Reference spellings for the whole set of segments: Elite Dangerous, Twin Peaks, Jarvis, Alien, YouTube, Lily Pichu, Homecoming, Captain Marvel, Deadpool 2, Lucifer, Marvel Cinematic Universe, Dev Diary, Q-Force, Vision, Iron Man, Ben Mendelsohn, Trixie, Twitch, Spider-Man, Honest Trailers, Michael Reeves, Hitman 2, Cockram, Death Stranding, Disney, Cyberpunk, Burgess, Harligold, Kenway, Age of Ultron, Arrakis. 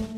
Hello!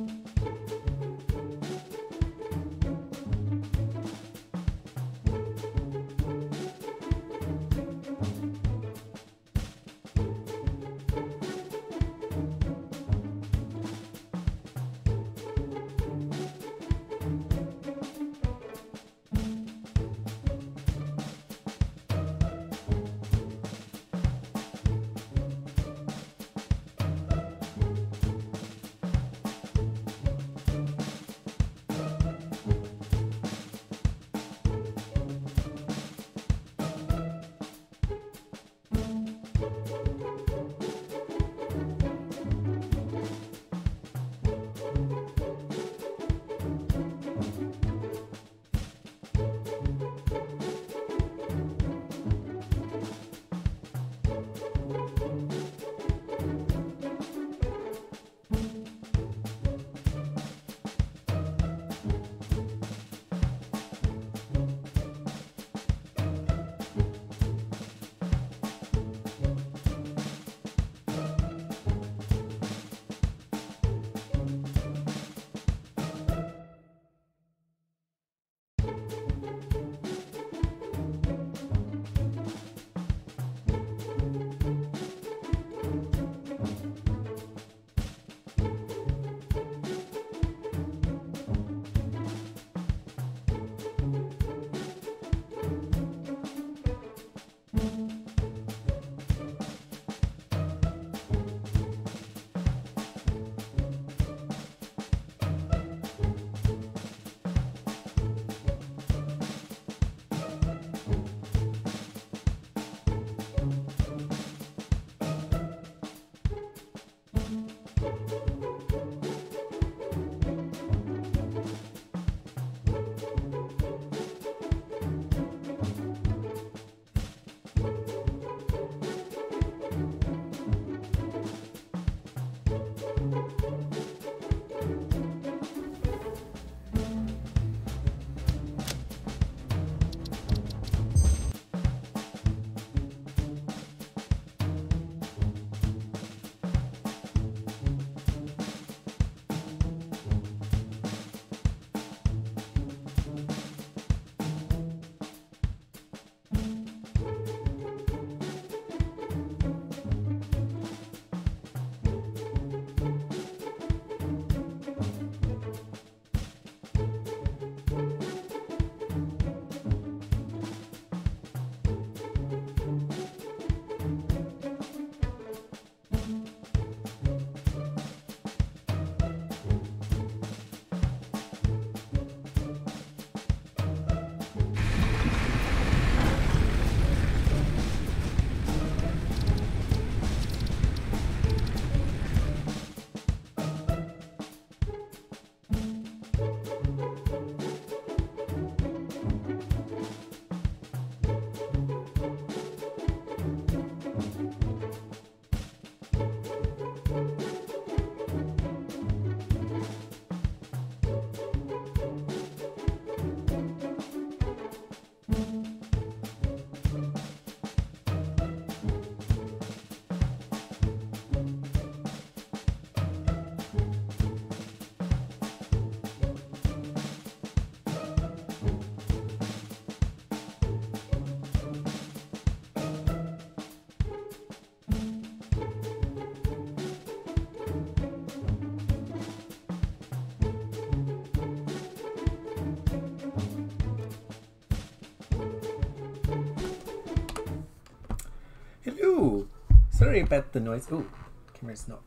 Sorry about the noise. Oh, camera's not.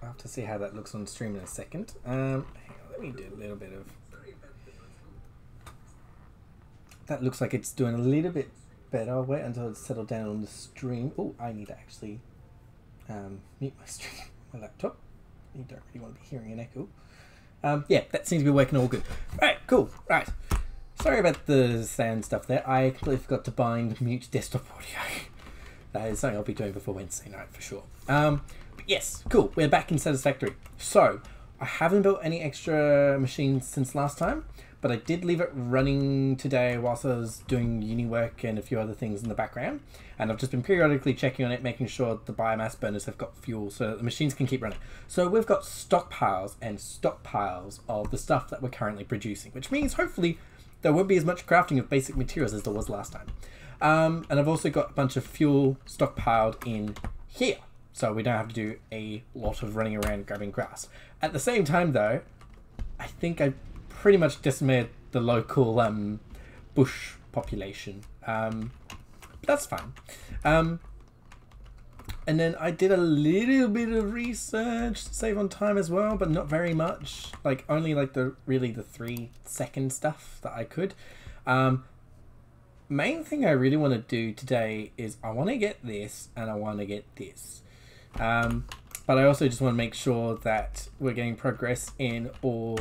I'll have to see how that looks on stream in a second. Hang on, let me do a little bit of. That looks like it's doing a little bit better. I'll wait until it's settled down on the stream. Oh, I need to actually mute my stream, my laptop. You don't really want to be hearing an echo. Yeah, that seems to be working all good. Right, cool, right. Sorry about the sound stuff there. I completely forgot to bind mute desktop audio. That is something I'll be doing before Wednesday night for sure. But yes, cool. We're back in Satisfactory. So I haven't built any extra machines since last time, but I did leave it running today whilst I was doing uni work and a few other things in the background. And I've just been periodically checking on it, making sure the biomass burners have got fuel so that the machines can keep running. So we've got stockpiles and stockpiles of the stuff that we're currently producing, which means hopefully there won't be as much crafting of basic materials as there was last time. And I've also got a bunch of fuel stockpiled in here, so we don't have to do a lot of running around grabbing grass. At the same time though, I think I pretty much decimated the local bush population, but that's fine. And then I did a little bit of research to save on time as well, but not very much, like only like really the 3-second stuff that I could. Main thing I really want to do today is I want to get this and I want to get this. But I also just want to make sure that we're getting progress in all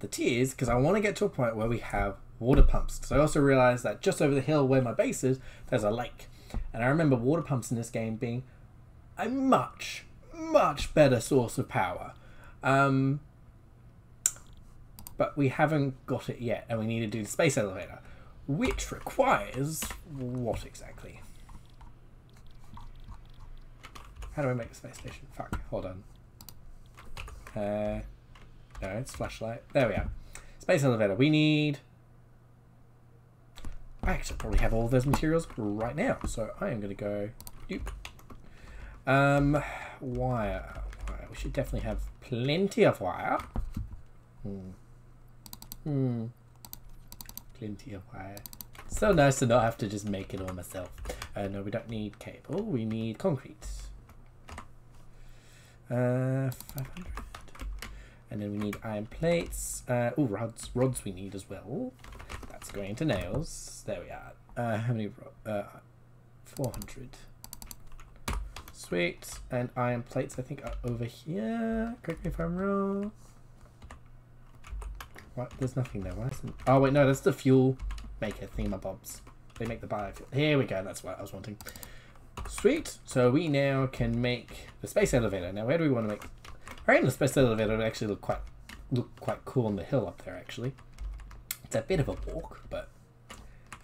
the tiers, because I want to get to a point where we have water pumps. Because I also realized that just over the hill where my base is, there's a lake. And I remember water pumps in this game being a much, much better source of power. But we haven't got it yet, and we need to do the space elevator, which requires what exactly? How do I make the space station? Fuck, hold on. No, it's flashlight. There we are. Space elevator. We need... I actually probably have all those materials right now, so I am going to go... Wire. We should definitely have plenty of wire. Plenty of wire. So nice to not have to just make it all myself. No, we don't need cable. We need concrete. 500. And then we need iron plates. Rods. Rods we need as well. That's going to nails. There we are. How many? 400. Sweet. And iron plates I think are over here. Correct me if I'm wrong. What? There's nothing there. Why isn't... Oh wait, no, that's the fuel maker thingamabobs. They make the biofuel. Here we go. That's what I was wanting. Sweet. So we now can make the space elevator. Now where do we want to make? I reckon the space elevator would actually look quite cool on the hill up there. Actually, it's a bit of a walk, but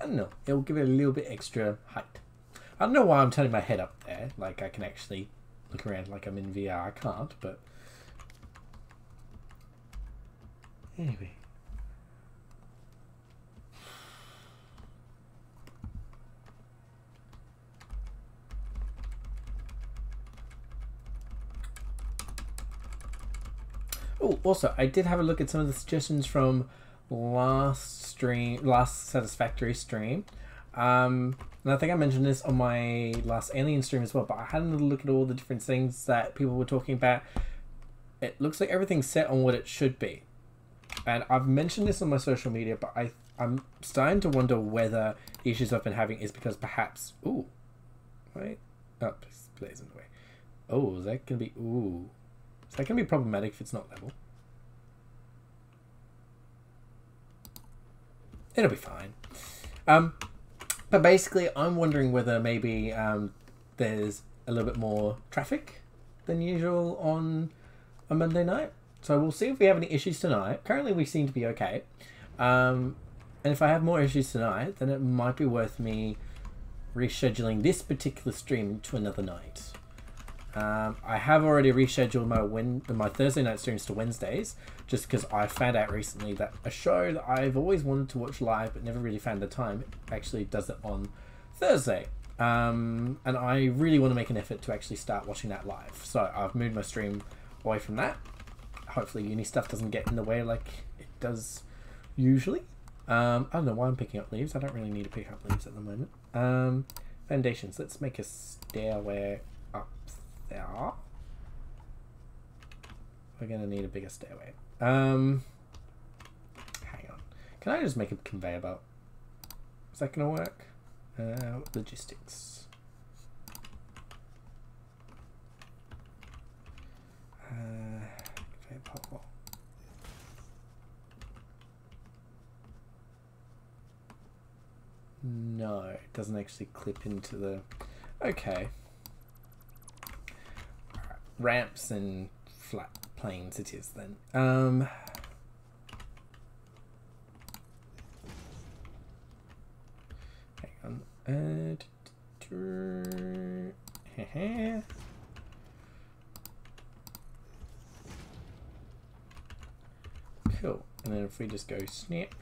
I don't know. It'll give it a little bit extra height. I don't know why I'm turning my head up there. Like I can actually look around like I'm in VR. I can't, but anyway. Oh, also, I did have a look at some of the suggestions from last Satisfactory stream. And I think I mentioned this on my last Alien stream as well, but I had a look at all the different things that people were talking about. It looks like everything's set on what it should be. And I've mentioned this on my social media, but I'm starting to wonder whether the issues I've been having is because perhaps... Ooh. Wait. Oh, please, please, in the way. Oh, is that going to be... Ooh. So that can be problematic if it's not level. It'll be fine. But basically, I'm wondering whether maybe there's a little bit more traffic than usual on a Monday night. So we'll see if we have any issues tonight. Currently, we seem to be okay. And if I have more issues tonight, then it might be worth me rescheduling this particular stream to another night. I have already rescheduled my Thursday night streams to Wednesdays, just because I found out recently that a show that I've always wanted to watch live but never really found the time actually does it on Thursday. And I really want to make an effort to actually start watching that live. So I've moved my stream away from that. Hopefully uni stuff doesn't get in the way like it does usually. I don't know why I'm picking up leaves. I don't really need to pick up leaves at the moment. Foundations. Let's make a stairway up there. We're going to need a bigger stairway. Hang on. Can I just make a conveyor belt? Is that going to work? Logistics. Conveyor belt. No, it doesn't actually clip into the... Okay. Ramps and flat planes it is then. Hang on. Cool. And then if we just go snap,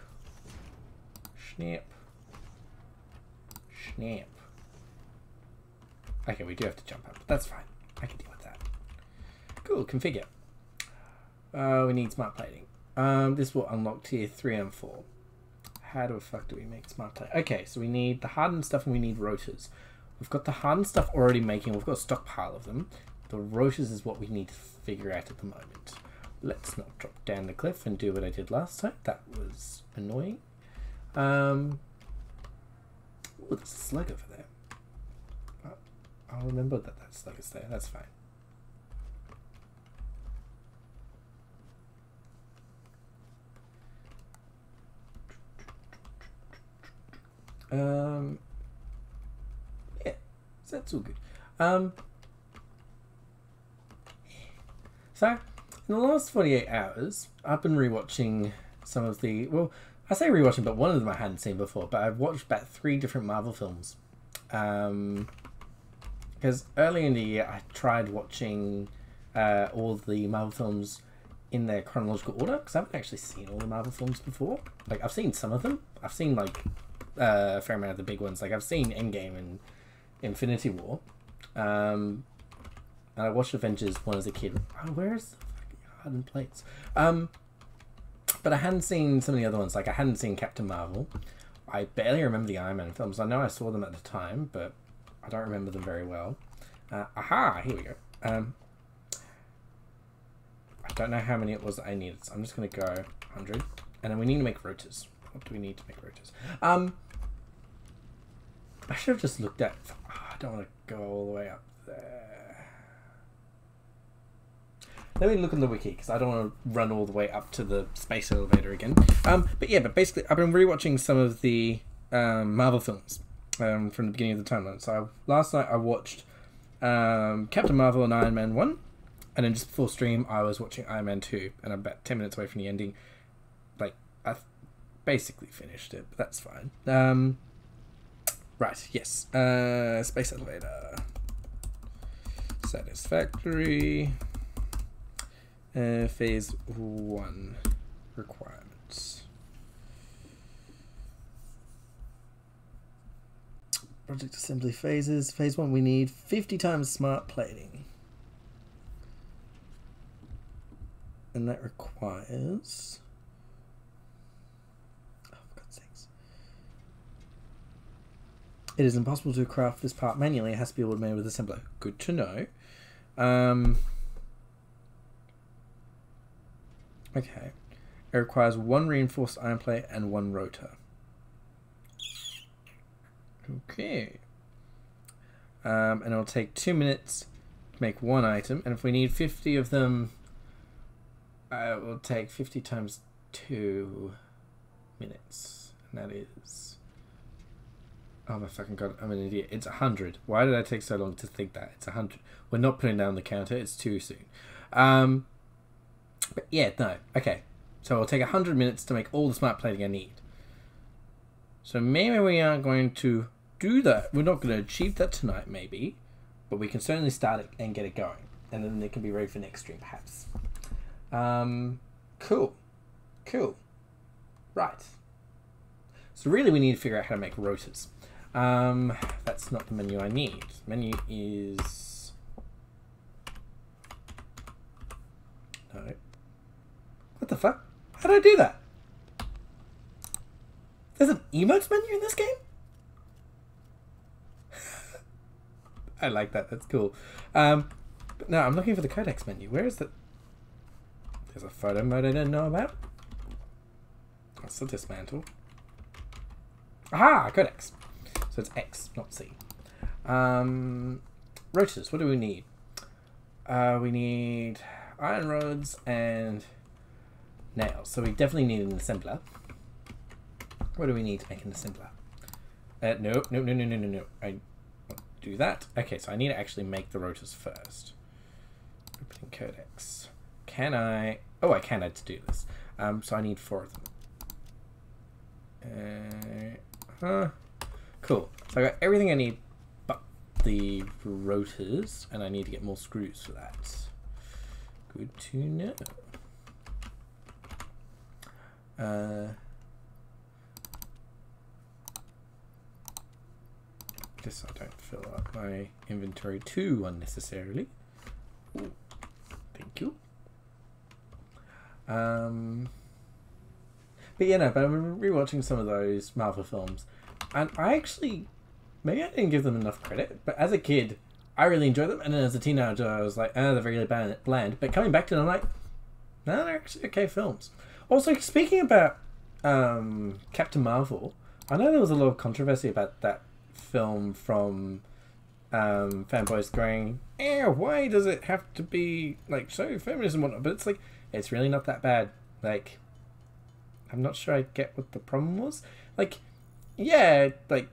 snap, snap. Okay, we do have to jump up, but that's fine. I can deal with that. Cool, configure. We need smart plating. This will unlock tier 3 and 4. How the fuck do we make smart plating? Okay, so we need the hardened stuff and we need rotors. We've got the hardened stuff already making. We've got a stockpile of them. The rotors is what we need to figure out at the moment. Let's not drop down the cliff and do what I did last time. That was annoying. Ooh, there's a slug over there. I'll remember that that slug is there. That's fine. Yeah, so that's all good. So, in the last 48 hours, I've been rewatching some of the, well, I say rewatching, but one of them I hadn't seen before, but I've watched about 3 different Marvel films. Because early in the year, I tried watching all the Marvel films in their chronological order, because I haven't actually seen all the Marvel films before. Like, I've seen some of them. I've seen, like, a fair amount of the big ones. Like, I've seen Endgame and Infinity War. And I watched Avengers 1 as a kid. Oh, where is the fucking hardened plates? But I hadn't seen some of the other ones. Like, I hadn't seen Captain Marvel. I barely remember the Iron Man films. I know I saw them at the time, but I don't remember them very well. Aha! Here we go. I don't know how many it was that I needed, so I'm just going to go 100. And then we need to make rotors. What do we need to make rotors? I should have just looked at... Oh, I don't want to go all the way up there. Let me look on the wiki, because I don't want to run all the way up to the space elevator again. But yeah, but basically, I've been rewatching some of the Marvel films. From the beginning of the timeline. So last night I watched Captain Marvel and Iron Man 1, and then just before stream I was watching Iron Man 2, and I'm about 10 minutes away from the ending. Like, I've basically finished it, but that's fine. Right, yes. Space elevator. Satisfactory. Phase 1 requirements. Project assembly phases. Phase 1, we need 50 times smart plating. And that requires... Oh, for God's sakes. It is impossible to craft this part manually. It has to be automated with assembler. Good to know. Okay. It requires 1 reinforced iron plate and 1 rotor. Okay, and it'll take 2 minutes to make 1 item, and if we need 50 of them, it will take 50 times 2 minutes, and that is, oh my fucking god, I'm an idiot, it's 100, why did I take so long to think that, it's 100, we're not putting down the counter, it's too soon, but yeah, no, okay, so it'll take 100 minutes to make all the smart plating I need, so maybe we aren't going to do that. We're not going to achieve that tonight, maybe, but we can certainly start it and get it going, and then it can be ready for next stream, perhaps. Cool, cool, right. So really, we need to figure out how to make rotors. That's not the menu I need. Menu is no. What the fuck? How did I do that? There's an emotes menu in this game? I like that. That's cool. But no, I'm looking for the codex menu. Where is that? There's a photo mode I didn't know about. That's a dismantle. Aha! Codex. So it's X, not C. Rotors. What do we need? We need iron rods and nails. So we definitely need an assembler. What do we need to make an assembler? No. I won't do that. Okay, so I need to actually make the rotors first. Opening codex. Can I? Oh, I can add to do this. So I need 4 of them. Cool. So I got everything I need but the rotors, and I need to get more screws for that. Good to know. Just so I don't fill up my inventory too unnecessarily. Ooh, thank you. But yeah, no, but I'm rewatching some of those Marvel films, and I actually, maybe I didn't give them enough credit, but as a kid, I really enjoyed them, and then as a teenager, I was like, ah, they're really bland. But coming back to them, I'm like, no, they're actually okay films. Also, speaking about Captain Marvel, I know there was a lot of controversy about that film from fanboys going, eh, why does it have to be like so feminist and whatnot? But it's like, it's really not that bad. Like, I'm not sure I get what the problem was. Like, yeah, like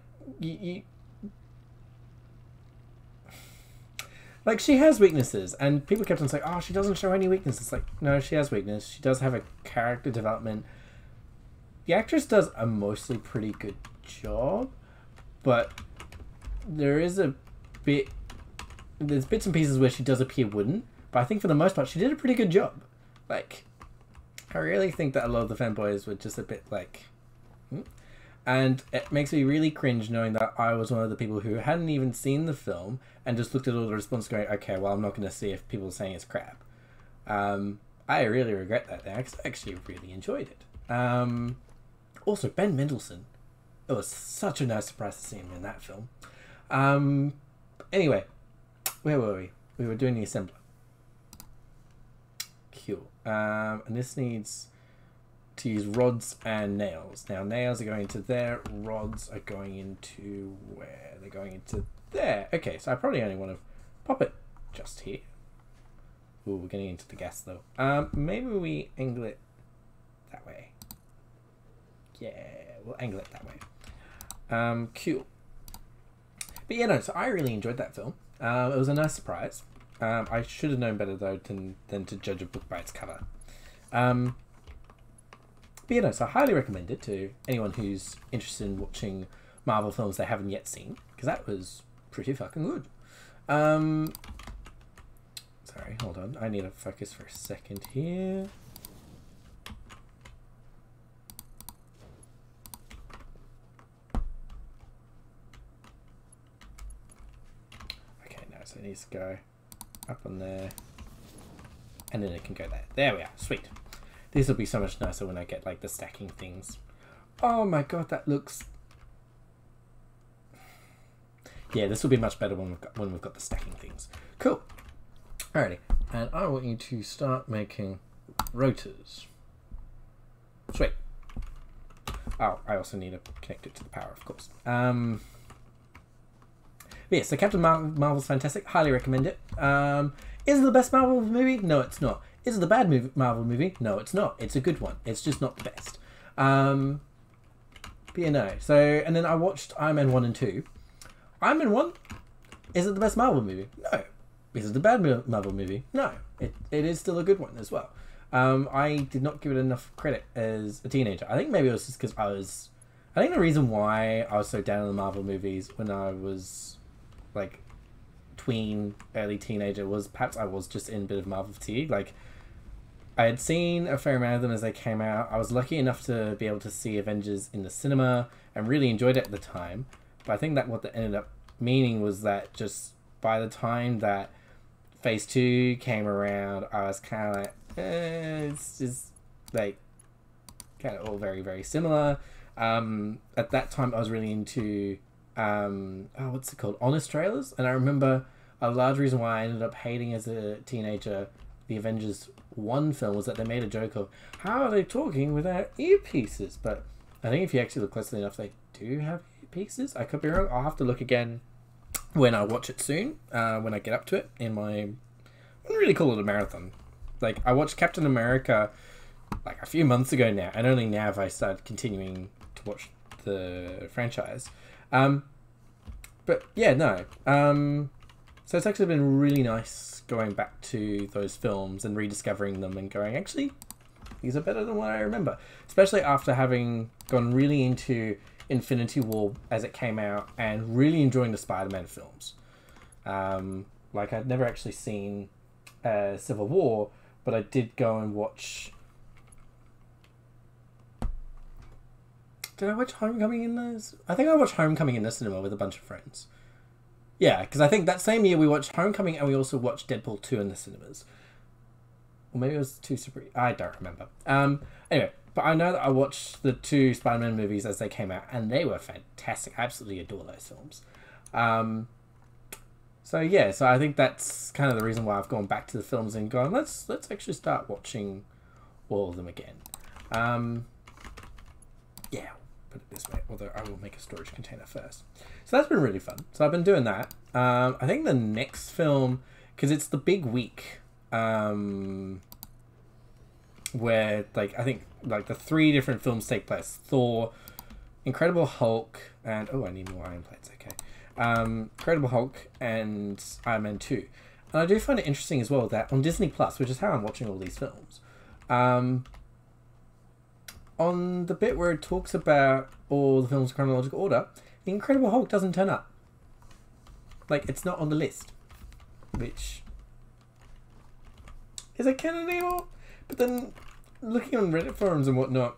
like, she has weaknesses, and people kept on saying, oh, she doesn't show any weaknesses. It's like, no, she has weakness. She does have a character development. The actress does a mostly pretty good job, but there is a bit, there's bits and pieces where she does appear wooden, but I think for the most part, she did a pretty good job. Like, I really think that a lot of the fanboys were just a bit like, And it makes me really cringe knowing that I was one of the people who hadn't even seen the film and just looked at all the response going, okay, well, I'm not going to see if people are saying it's crap. I really regret that now because I actually really enjoyed it. Also, Ben Mendelsohn. It was such a nice surprise to see him in that film. Anyway, where were we? We were doing the assembler. Cool. And this needs to use rods and nails. Now nails are going into there, rods are going into where? They're going into there. Okay, so I probably only want to pop it just here. Ooh, we're getting into the gas though. Maybe we angle it that way. Yeah, we'll angle it that way. Cool. But yeah, no, so I really enjoyed that film. It was a nice surprise. I should have known better though than to judge a book by its cover. But, you know, so I highly recommend it to anyone who's interested in watching Marvel films they haven't yet seen, because that was pretty fucking good. Sorry, hold on. I need to focus for a second here. Okay, no, so it needs to go up on there, and then it can go there. There we are. Sweet. This will be so much nicer when I get, like, the stacking things. Oh my god, that looks... Yeah, this will be much better when we've got the stacking things. Cool. Alrighty. And I want you to start making rotors. Sweet. Oh, I also need to connect it to the power, of course. Yeah, so Captain Marvel's fantastic. Highly recommend it. Is it the best Marvel movie? No, it's not. Is it a bad Marvel movie? No, it's not. It's a good one. It's just not the best. But yeah, no. So, and then I watched Iron Man 1 and 2. Iron Man 1, is it the best Marvel movie? No. Is it a bad Marvel movie? No. It is still a good one as well. I did not give it enough credit as a teenager. I think maybe it was just because I think the reason why I was so down on the Marvel movies when I was, like, tween, early teenager was perhaps I was just in a bit of Marvel fatigue. Like, I had seen a fair amount of them as they came out. I was lucky enough to be able to see Avengers in the cinema and really enjoyed it at the time. But I think that what that ended up meaning was that just by the time that Phase 2 came around, I was kind of like, it's just like kind of all very, very similar. At that time, I was really into oh, what's it called? Honest trailers. And I remember a large reason why I ended up hating as a teenager the Avengers 1 film was that they made a joke of how are they talking without earpieces? But I think if you actually look closely enough, they do have earpieces. I could be wrong. I'll have to look again when I watch it soon, when I get up to it in my, I wouldn't really call it a marathon. Like, I watched Captain America like a few months ago now, and only now have I started continuing to watch the franchise. But yeah, no. So it's actually been really nice going back to those films and rediscovering them and going, actually, these are better than what I remember. Especially after having gone really into Infinity War as it came out and really enjoying the Spider-Man films. Like, I'd never actually seen Civil War, but I did go and watch... Did I watch Homecoming in those? I think I watched Homecoming in the cinema with a bunch of friends. Yeah, because I think that same year we watched Homecoming and we also watched Deadpool 2 in the cinemas. Or maybe it was two Super... I don't remember. Anyway, but I know that I watched the two Spider-Man movies as they came out, and they were fantastic. I absolutely adore those films. So yeah, so I think that's kind of the reason why I've gone back to the films and gone, let's actually start watching all of them again. Yeah, put it this way, although I will make a storage container first. So that's been really fun. So I've been doing that. I think the next film, because it's the big week, where like I think like the three different films take place: Thor, Incredible Hulk, and oh, I need more iron plates. Okay, Incredible Hulk and Iron Man 2. And I do find it interesting as well that on Disney Plus, which is how I'm watching all these films, on the bit where it talks about all the films in chronological order, the Incredible Hulk doesn't turn up. Like, it's not on the list, which. Is it canon anymore? But then, looking on Reddit forums and whatnot,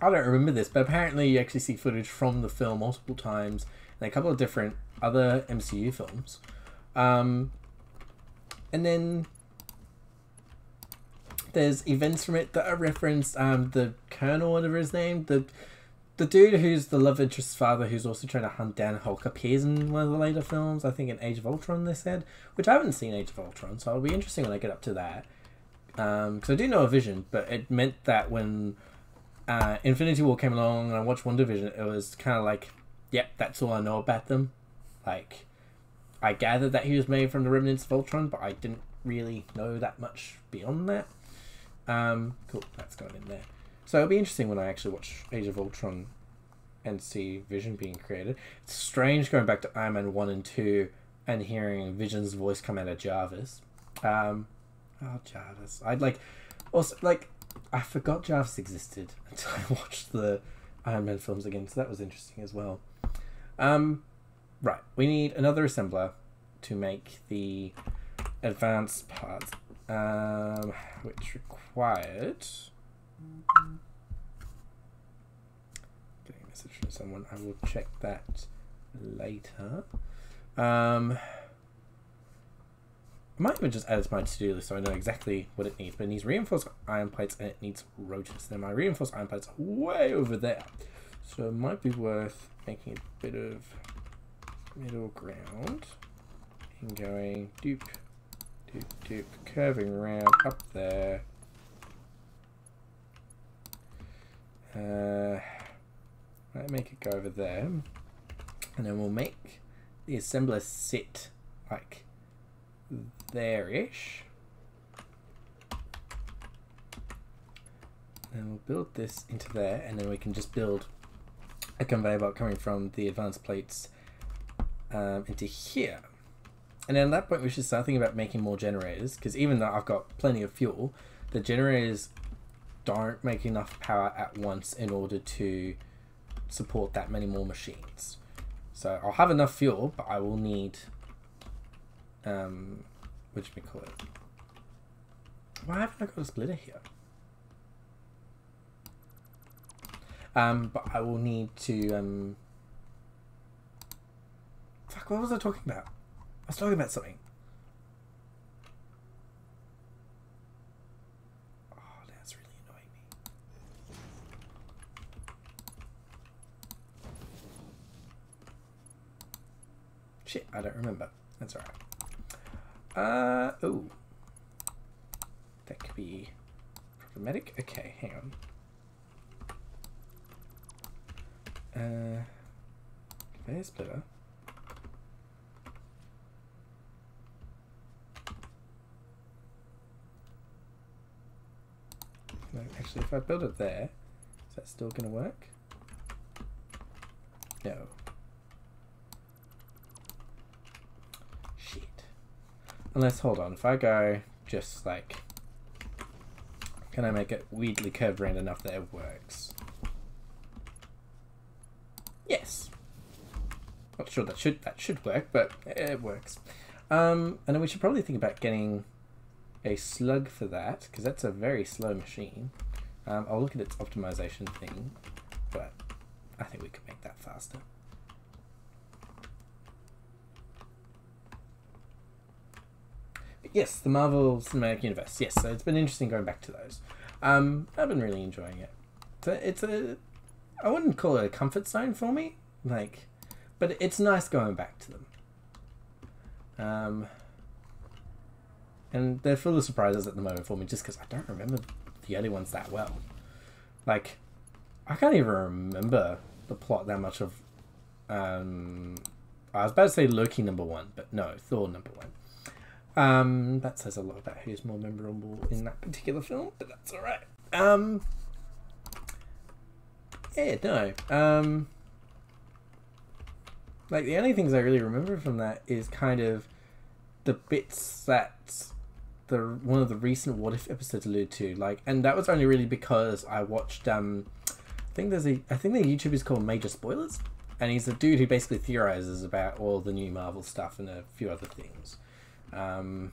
I don't remember this, but apparently you actually see footage from the film multiple times and a couple of different other MCU films. And then there's events from it that are referenced. The Colonel, whatever his name, the dude who's the love interest's father, who's also trying to hunt down Hulk, appears in one of the later films, I think in Age of Ultron they said, which I haven't seen Age of Ultron, so it'll be interesting when I get up to that. Because I do know a Vision, but it meant that when Infinity War came along and I watched WandaVision, it was kind of like, yep, that's all I know about them. Like, I gathered that he was made from the remnants of Ultron, but I didn't really know that much beyond that. Cool, that's going in there. So it'll be interesting when I actually watch Age of Ultron and see Vision being created. It's strange going back to Iron Man 1 and 2 and hearing Vision's voice come out of Jarvis. Oh, Jarvis. I'd like... Also, like, I forgot Jarvis existed until I watched the Iron Man films again, so that was interesting as well. Right, we need another assembler to make the advanced parts, which required... Getting a message from someone. I will check that later. I might even just add it to my to-do list so I know exactly what it needs. But it needs reinforced iron plates and it needs rotors. Now my reinforced iron plates are way over there, so it might be worth making a bit of middle ground and going doop, doop, doop, curving around up there. Right, make it go over there, and then we'll make the assembler sit like there-ish. And we'll build this into there, and then we can just build a conveyor belt coming from the advanced plates into here. And then at that point we should start thinking about making more generators, because even though I've got plenty of fuel, the generators don't make enough power at once in order to support that many more machines. So I'll have enough fuel, but I will need whatchamacallit. Why haven't I got a splitter here? But I will need to fuck, what was I talking about? I was talking about something. Shit, I don't remember. That's alright. Oh. That could be problematic. Okay, hang on. Conveyor splitter. No, actually, if I build it there, is that still gonna work? No. Shit. Unless, hold on, if I go just like, can I make it weirdly curved around enough that it works? Yes. Not sure that should work, but it works. And then we should probably think about getting a slug for that, because that's a very slow machine. I'll look at its optimization thing, but I think we could make that faster. But yes, the Marvel Cinematic Universe. Yes, so it's been interesting going back to those. I've been really enjoying it. So it's a, I wouldn't call it a comfort zone for me, like, but it's nice going back to them. And they're full of surprises at the moment for me, just because I don't remember the early ones that well. Like, I can't even remember the plot that much of... I was about to say Loki #1, but no, Thor #1. That says a lot about who's more memorable in that particular film, but that's alright. Yeah, no. Like, the only things I really remember from that is kind of the bits that one of the recent What If episodes allude to, like, and that was only really because I watched I think the YouTube is called Major Spoilers, and he's a dude who basically theorizes about all the new Marvel stuff and a few other things. Doesn't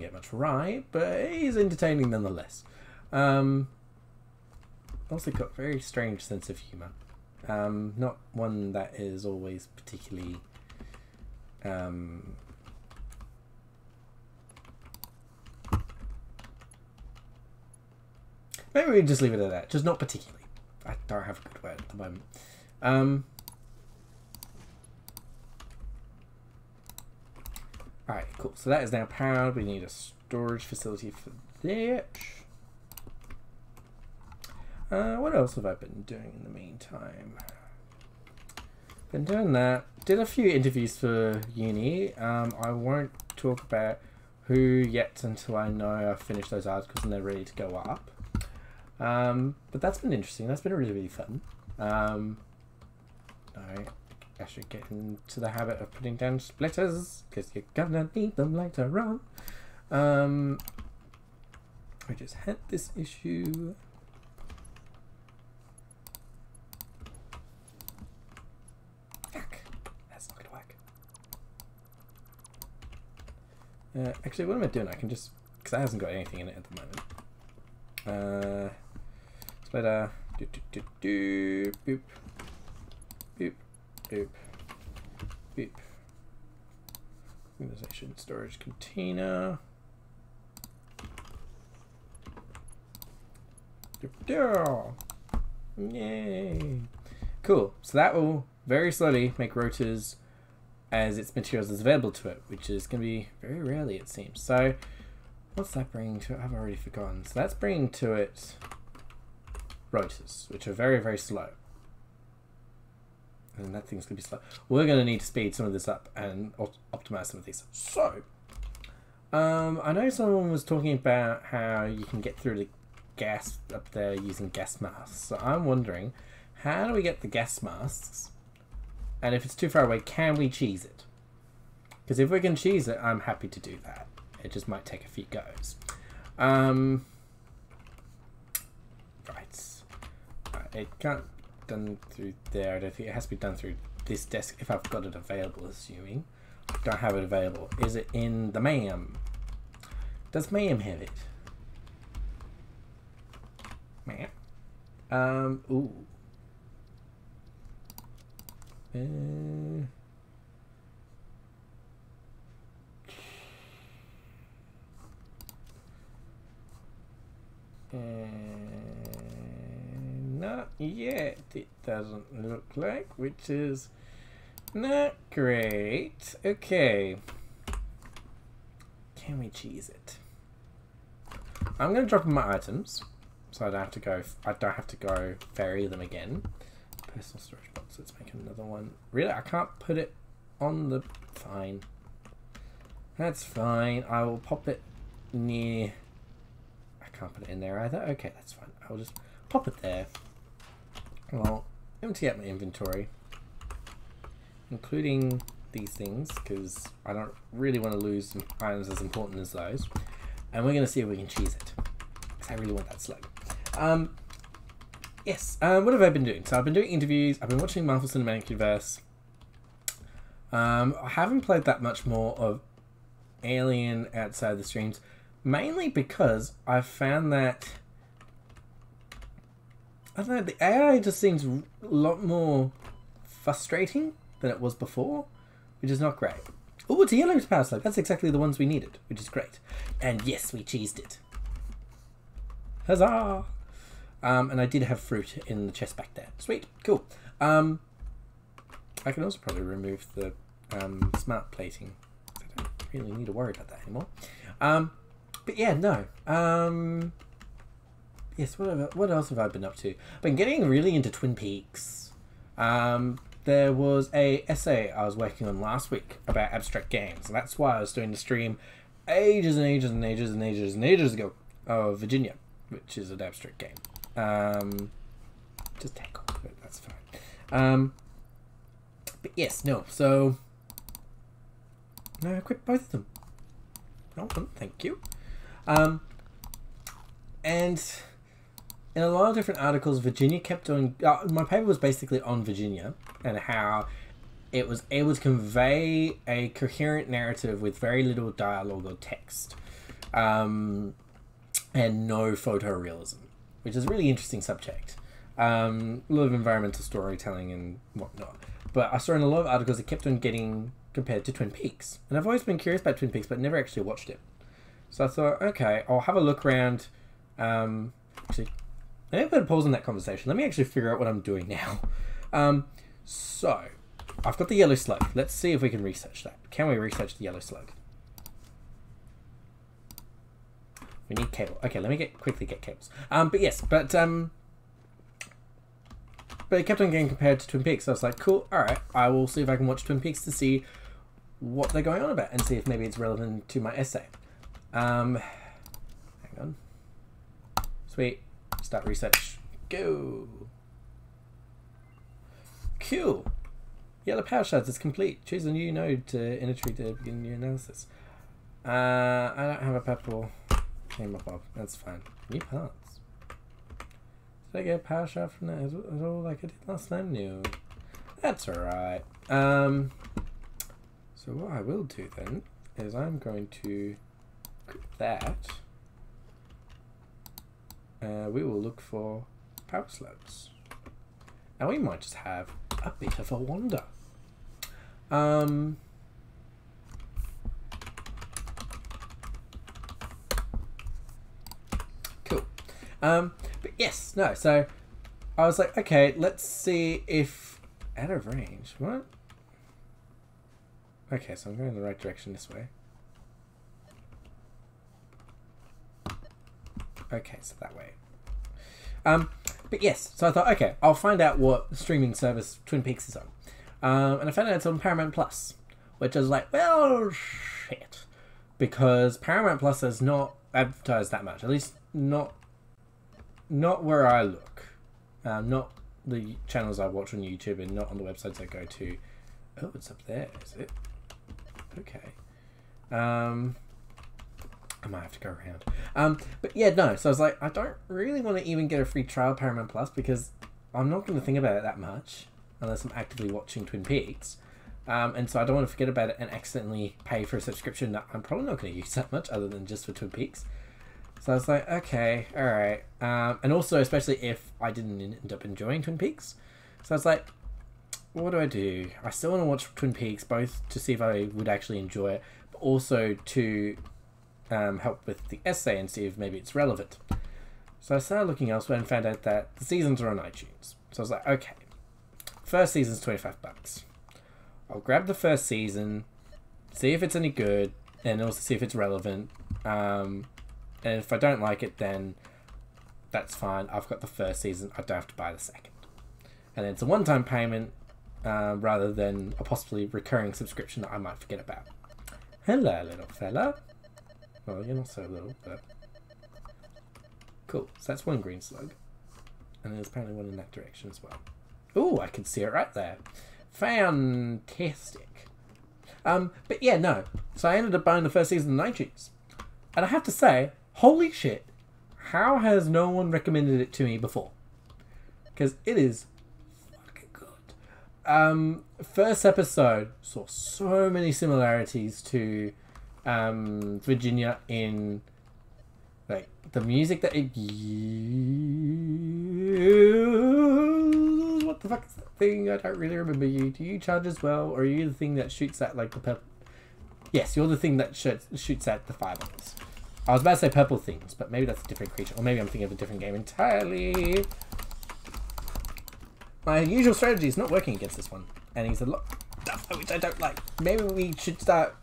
get much right, but he's entertaining nonetheless. Also got a very strange sense of humor. Not one that is always particularly maybe we just leave it at that, just not particularly. I don't have a good word at the moment. Alright, cool, so that is now powered. We need a storage facility for that. What else have I been doing in the meantime? Been doing that. Did a few interviews for uni. I won't talk about who yet until I know I've finished those articles and they're ready to go up. But that's been interesting. That's been really, really fun. I should get into the habit of putting down splitters, because you're gonna need them later on. I just had this issue. Actually, what am I doing? I can just... because that hasn't got anything in it at the moment. Splitter. Do, do, do, do. Boop. Boop. Boop. Boop. Organization storage container. Do, do. Yay. Cool. So that will very slowly make rotors as its materials is available to it, which is going to be very rarely, it seems. So what's that bringing to it? I've already forgotten. So that's bringing to it rotors, which are very, very slow. And that thing's going to be slow. We're going to need to speed some of this up and optimize some of these. So I know someone was talking about how you can get through the gas up there using gas masks. So I'm wondering, how do we get the gas masks? And if it's too far away, can we cheese it? Because if we can cheese it, I'm happy to do that. It just might take a few goes. Right. It can't be done through there. I don't think it has to be done through this desk if I've got it available, assuming. I don't have it available. Is it in the MAM? Does MAM have it? MAM? Ooh. Not yet, it doesn't look like, which is not great. Okay, can we cheese it? I'm going to drop in my items so I don't have to go ferry them again. Personal storage box, let's make another one. Really, I can't put it on the... fine. That's fine. I will pop it near... I can't put it in there either. Okay, that's fine. I'll just pop it there. I'll empty out my inventory, including these things because I don't really want to lose items as important as those. And we're going to see if we can cheese it, because I really want that slug. Yes, what have I been doing? So I've been doing interviews, I've been watching Marvel Cinematic Universe. I haven't played that much more of Alien outside the streams, mainly because I found that, I don't know, the AI just seems a lot more frustrating than it was before, which is not great. Oh, it's a yellow power slug. That's exactly the ones we needed, which is great. And yes, we cheesed it. Huzzah! And I did have fruit in the chest back there. Sweet, cool. I can also probably remove the smart plating. I don't really need to worry about that anymore. But yeah, no. Yes, what else have I been up to? I've been getting really into Twin Peaks. There was a essay I was working on last week about abstract games, and that's why I was doing the stream ages and ages and ages and ages and ages ago of Virginia, which is an abstract game. Just take off, but that's fine. But yes, no, so no, I quit both of them. No, thank you. And in a lot of different articles, Virginia kept doing... my paper was basically on Virginia and how it was able to convey a coherent narrative with very little dialogue or text, and no photorealism, which is a really interesting subject. A lot of environmental storytelling and whatnot. But I saw in a lot of articles it kept on getting compared to Twin Peaks. And I've always been curious about Twin Peaks, but never actually watched it. So I thought, okay, I'll have a look around. Actually, I think I'm going to pause on that conversation. Let me actually figure out what I'm doing now. So, I've got the yellow slug. Let's see if we can research that. Can we research the yellow slug? We need cable. Okay, let me quickly get cables. But yes, but it kept on getting compared to Twin Peaks. So I was like, cool, all right. I will see if I can watch Twin Peaks to see what they're going on about and see if maybe it's relevant to my essay. Hang on. Sweet. Start research. Go. Cool. Yellow power shards is complete. Choose a new node to in a tree to begin your analysis. I don't have a purple camera bob. That's fine. New parts. Did I get a power shard from that as well like I did last time? No. That's alright. So what I will do then is I'm going to click that. We will look for power slugs. Now we might just have a bit of a wander. Cool. But yes, no, so I was like, okay, let's see if out of range, what? Okay, so I'm going in the right direction this way. Okay, so that way. But yes, so I thought, okay, I'll find out what streaming service Twin Peaks is on. And I found out it's on Paramount Plus, which is like, well, shit. Because Paramount Plus has not advertised that much, at least not where I look. Not the channels I watch on YouTube and not on the websites I go to. Oh, it's up there, is it? Okay. I might have to go around. But yeah, no. So I was like, I don't really want to even get a free trial of Paramount Plus because I'm not going to think about it that much unless I'm actively watching Twin Peaks. And so I don't want to forget about it and accidentally pay for a subscription that I'm probably not going to use that much other than just for Twin Peaks. So I was like, okay, all right. And also, especially if I didn't end up enjoying Twin Peaks. So I was like, what do? I still want to watch Twin Peaks, both to see if I would actually enjoy it, but also to... help with the essay and see if maybe it's relevant. So I started looking elsewhere and found out that the seasons are on iTunes. So I was like, okay, first season's 25 bucks. I'll grab the first season, see if it's any good, and also see if it's relevant. And if I don't like it, then that's fine. I've got the first season. I don't have to buy the second. And it's a one-time payment rather than a possibly recurring subscription that I might forget about. Hello, little fella. Well, you're not so little, but... Cool, so that's one green slug. And there's apparently one in that direction as well. Ooh, I can see it right there. Fantastic. But yeah, no. So I ended up buying the first season of iTunes. And I have to say, holy shit, how has no one recommended it to me before? Because it is fucking good. First episode saw so many similarities to Virginia in like the music that it used. What the fuck is that thing? I don't really remember. You, do you charge as well, or are you the thing that shoots at like the purple? Yes, you're the thing that shoots at the fireballs. I was about to say purple things, but maybe that's a different creature, or maybe I'm thinking of a different game entirely. My usual strategy is not working against this one, and he's a lot tougher, which I don't like. Maybe we should start.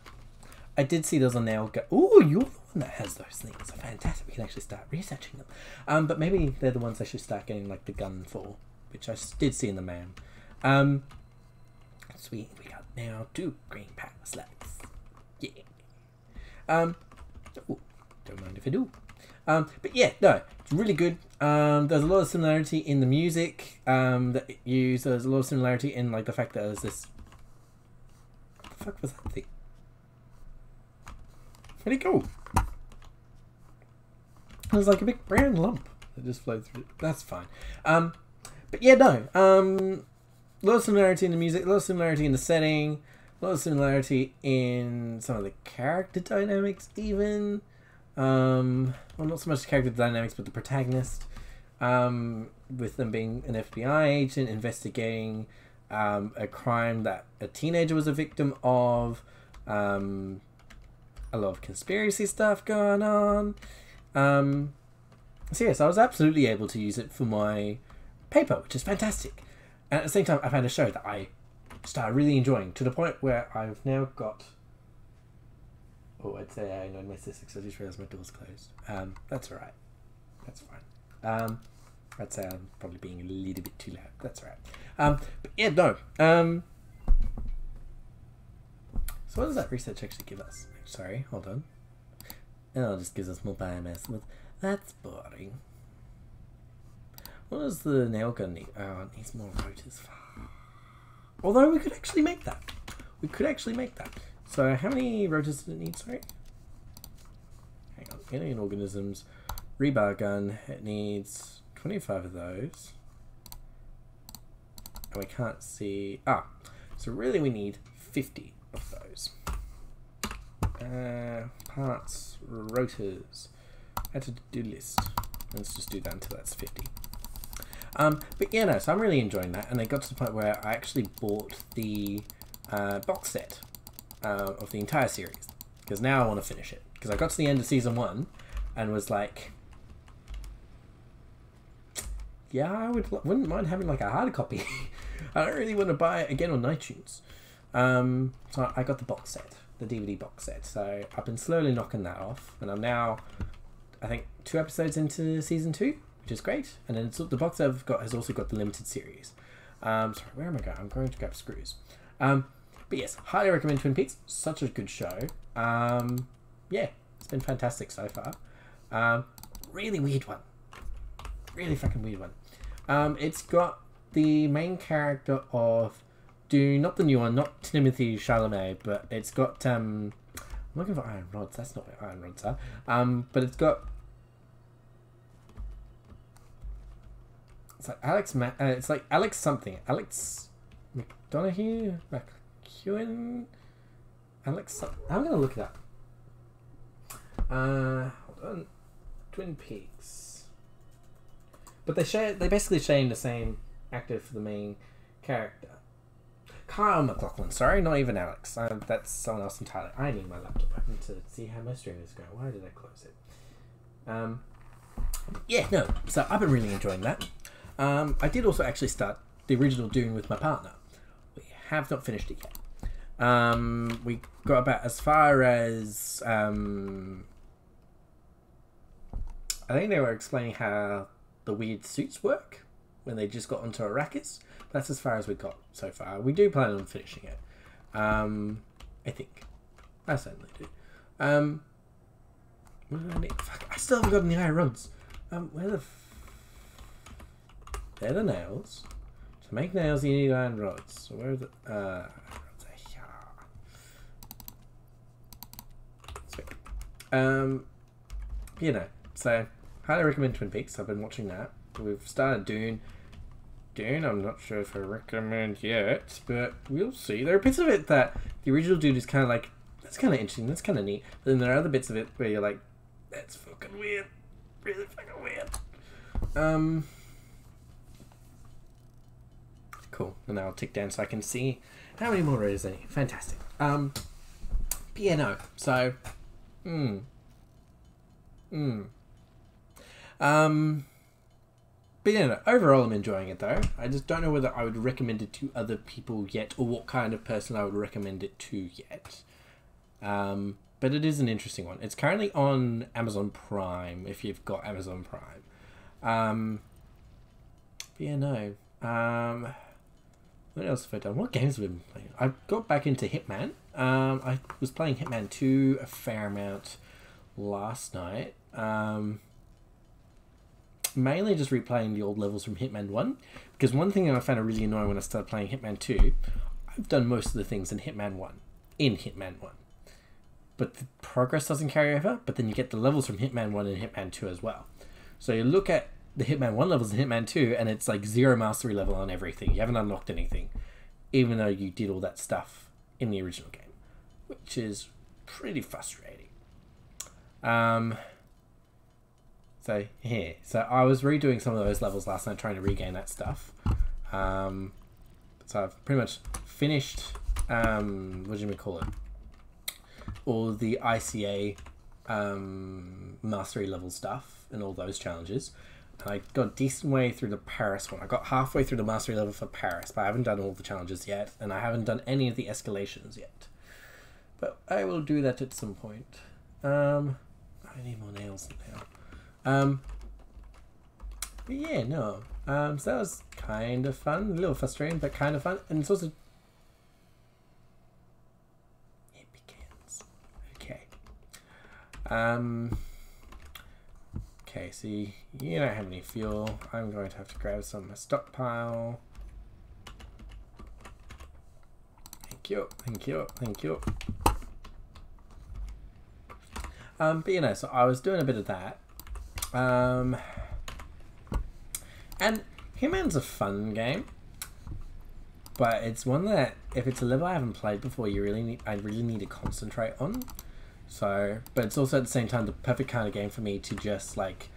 I did see those on there. Ooh, you're the one that has those things. Are fantastic. We can actually start researching them. But maybe they're the ones I should start getting like the gun for, which I did see in the man. Sweet, we got now 2 green power slabs. Yeah. Ooh, don't mind if I do. But yeah, no, it's really good. There's a lot of similarity in the music that it used. There's a lot of similarity in like the fact that there's this. What the fuck was that thing? Pretty cool. There's like a big brown lump that just flowed through. That's fine. But yeah, no. A lot of similarity in the music, a lot of similarity in the setting, a lot of similarity in some of the character dynamics even. Well, not so much the character dynamics, but the protagonist. With them being an FBI agent investigating a crime that a teenager was a victim of. A lot of conspiracy stuff going on. So yes, I was absolutely able to use it for my paper, which is fantastic. And at the same time, I've had a show that I started really enjoying to the point where I've now got... Oh, I'd say I annoyed my sister because I just realised my door's closed. That's alright. That's fine. I'd say I'm probably being a little bit too loud. That's alright. But yeah, no. So what does that research actually give us? Sorry, hold on. Oh, it just gives us more biomass. That's boring. What does the nail gun need? Oh, it needs more rotors. Although we could actually make that. We could actually make that. So how many rotors did it need? Sorry. Hang on. Alien organisms. Rebar gun. It needs 25 of those. And we can't see... Ah. So really we need 50 of those. Parts, rotors, add to do list. Let's just do that until that's 50. But yeah, no, so I'm really enjoying that, and I got to the point where I actually bought the box set of the entire series, because now I want to finish it, because I got to the end of season 1 and was like, yeah, I wouldn't mind having like a hard copy. I don't really want to buy it again on iTunes. So I got the box set. The DVD box set. So I've been slowly knocking that off, and I'm now, I think, 2 episodes into season 2, which is great. And then it's, the box set I've got has also got the limited series. Sorry, where am I going? I'm going to grab screws. But yes, highly recommend Twin Peaks. Such a good show. Yeah, it's been fantastic so far. Really weird one. Really fucking weird one. It's got the main character of Dune, not the new one, not Timothy Chalamet, but it's got, I'm looking for iron rods, that's not where iron rods are, but it's got, it's like Alex something, Alex McDonaghy, McEwen, Alex something, I'm gonna look it up, hold on, Twin Peaks, but they basically share the same actor for the main character. Kyle McLaughlin, sorry, not even Alex. That's someone else entirely. I need my laptop open to see how my stream is going. Why did I close it? Yeah, no. So I've been really enjoying that. I did also actually start the original Dune with my partner. We have not finished it yet. We got about as far as... I think they were explaining how the weird suits work when they just got onto Arrakis. That's as far as we got so far. We do plan on finishing it. I think. I certainly do. What do I need? Fuck, I still haven't gotten the iron rods. Where the... They're the nails. To make nails, you need iron rods. So where are the... iron rods are here. You know, so highly recommend Twin Peaks. I've been watching that. We've started Dune. Dune, I'm not sure if I recommend yet, but we'll see. There are bits of it that the original Dune is kind of like, that's kind of interesting, that's kind of neat. But then there are other bits of it where you're like, that's fucking weird. Really fucking weird. Cool. And I'll tick down so I can see how many more readers I need. Fantastic. But yeah, no. So, but yeah, no, overall I'm enjoying it though. I just don't know whether I would recommend it to other people yet, or what kind of person I would recommend it to yet. But it is an interesting one. It's currently on Amazon Prime, if you've got Amazon Prime. But yeah, no. What else have I done? What games have I been playing? I got back into Hitman. I was playing Hitman 2 a fair amount last night. Mainly just replaying the old levels from Hitman 1, because one thing that I found really annoying when I started playing Hitman 2, I've done most of the things in Hitman 1, but the progress doesn't carry over, but then you get the levels from Hitman 1 and Hitman 2 as well. So you look at the Hitman 1 levels in Hitman 2, and it's like zero mastery level on everything. You haven't unlocked anything, even though you did all that stuff in the original game, which is pretty frustrating. So yeah, so I was redoing some of those levels last night, trying to regain that stuff. So I've pretty much finished, all the ICA mastery level stuff and all those challenges. And I got a decent way through the Paris one. I got halfway through the mastery level for Paris, but I haven't done all the challenges yet, and I haven't done any of the escalations yet. But I will do that at some point. I need more nails now. But yeah, no, so that was kind of fun, a little frustrating, but kind of fun, and it's also, it begins, okay, okay, see, you don't have any fuel, I'm going to have to grab some of my stockpile, thank you, thank you, thank you. But you know, so I was doing a bit of that. And Hitman's a fun game, but it's one that if it's a level I haven't played before, you really need, I really need to concentrate on. So, but it's also at the same time the perfect kind of game for me to just like,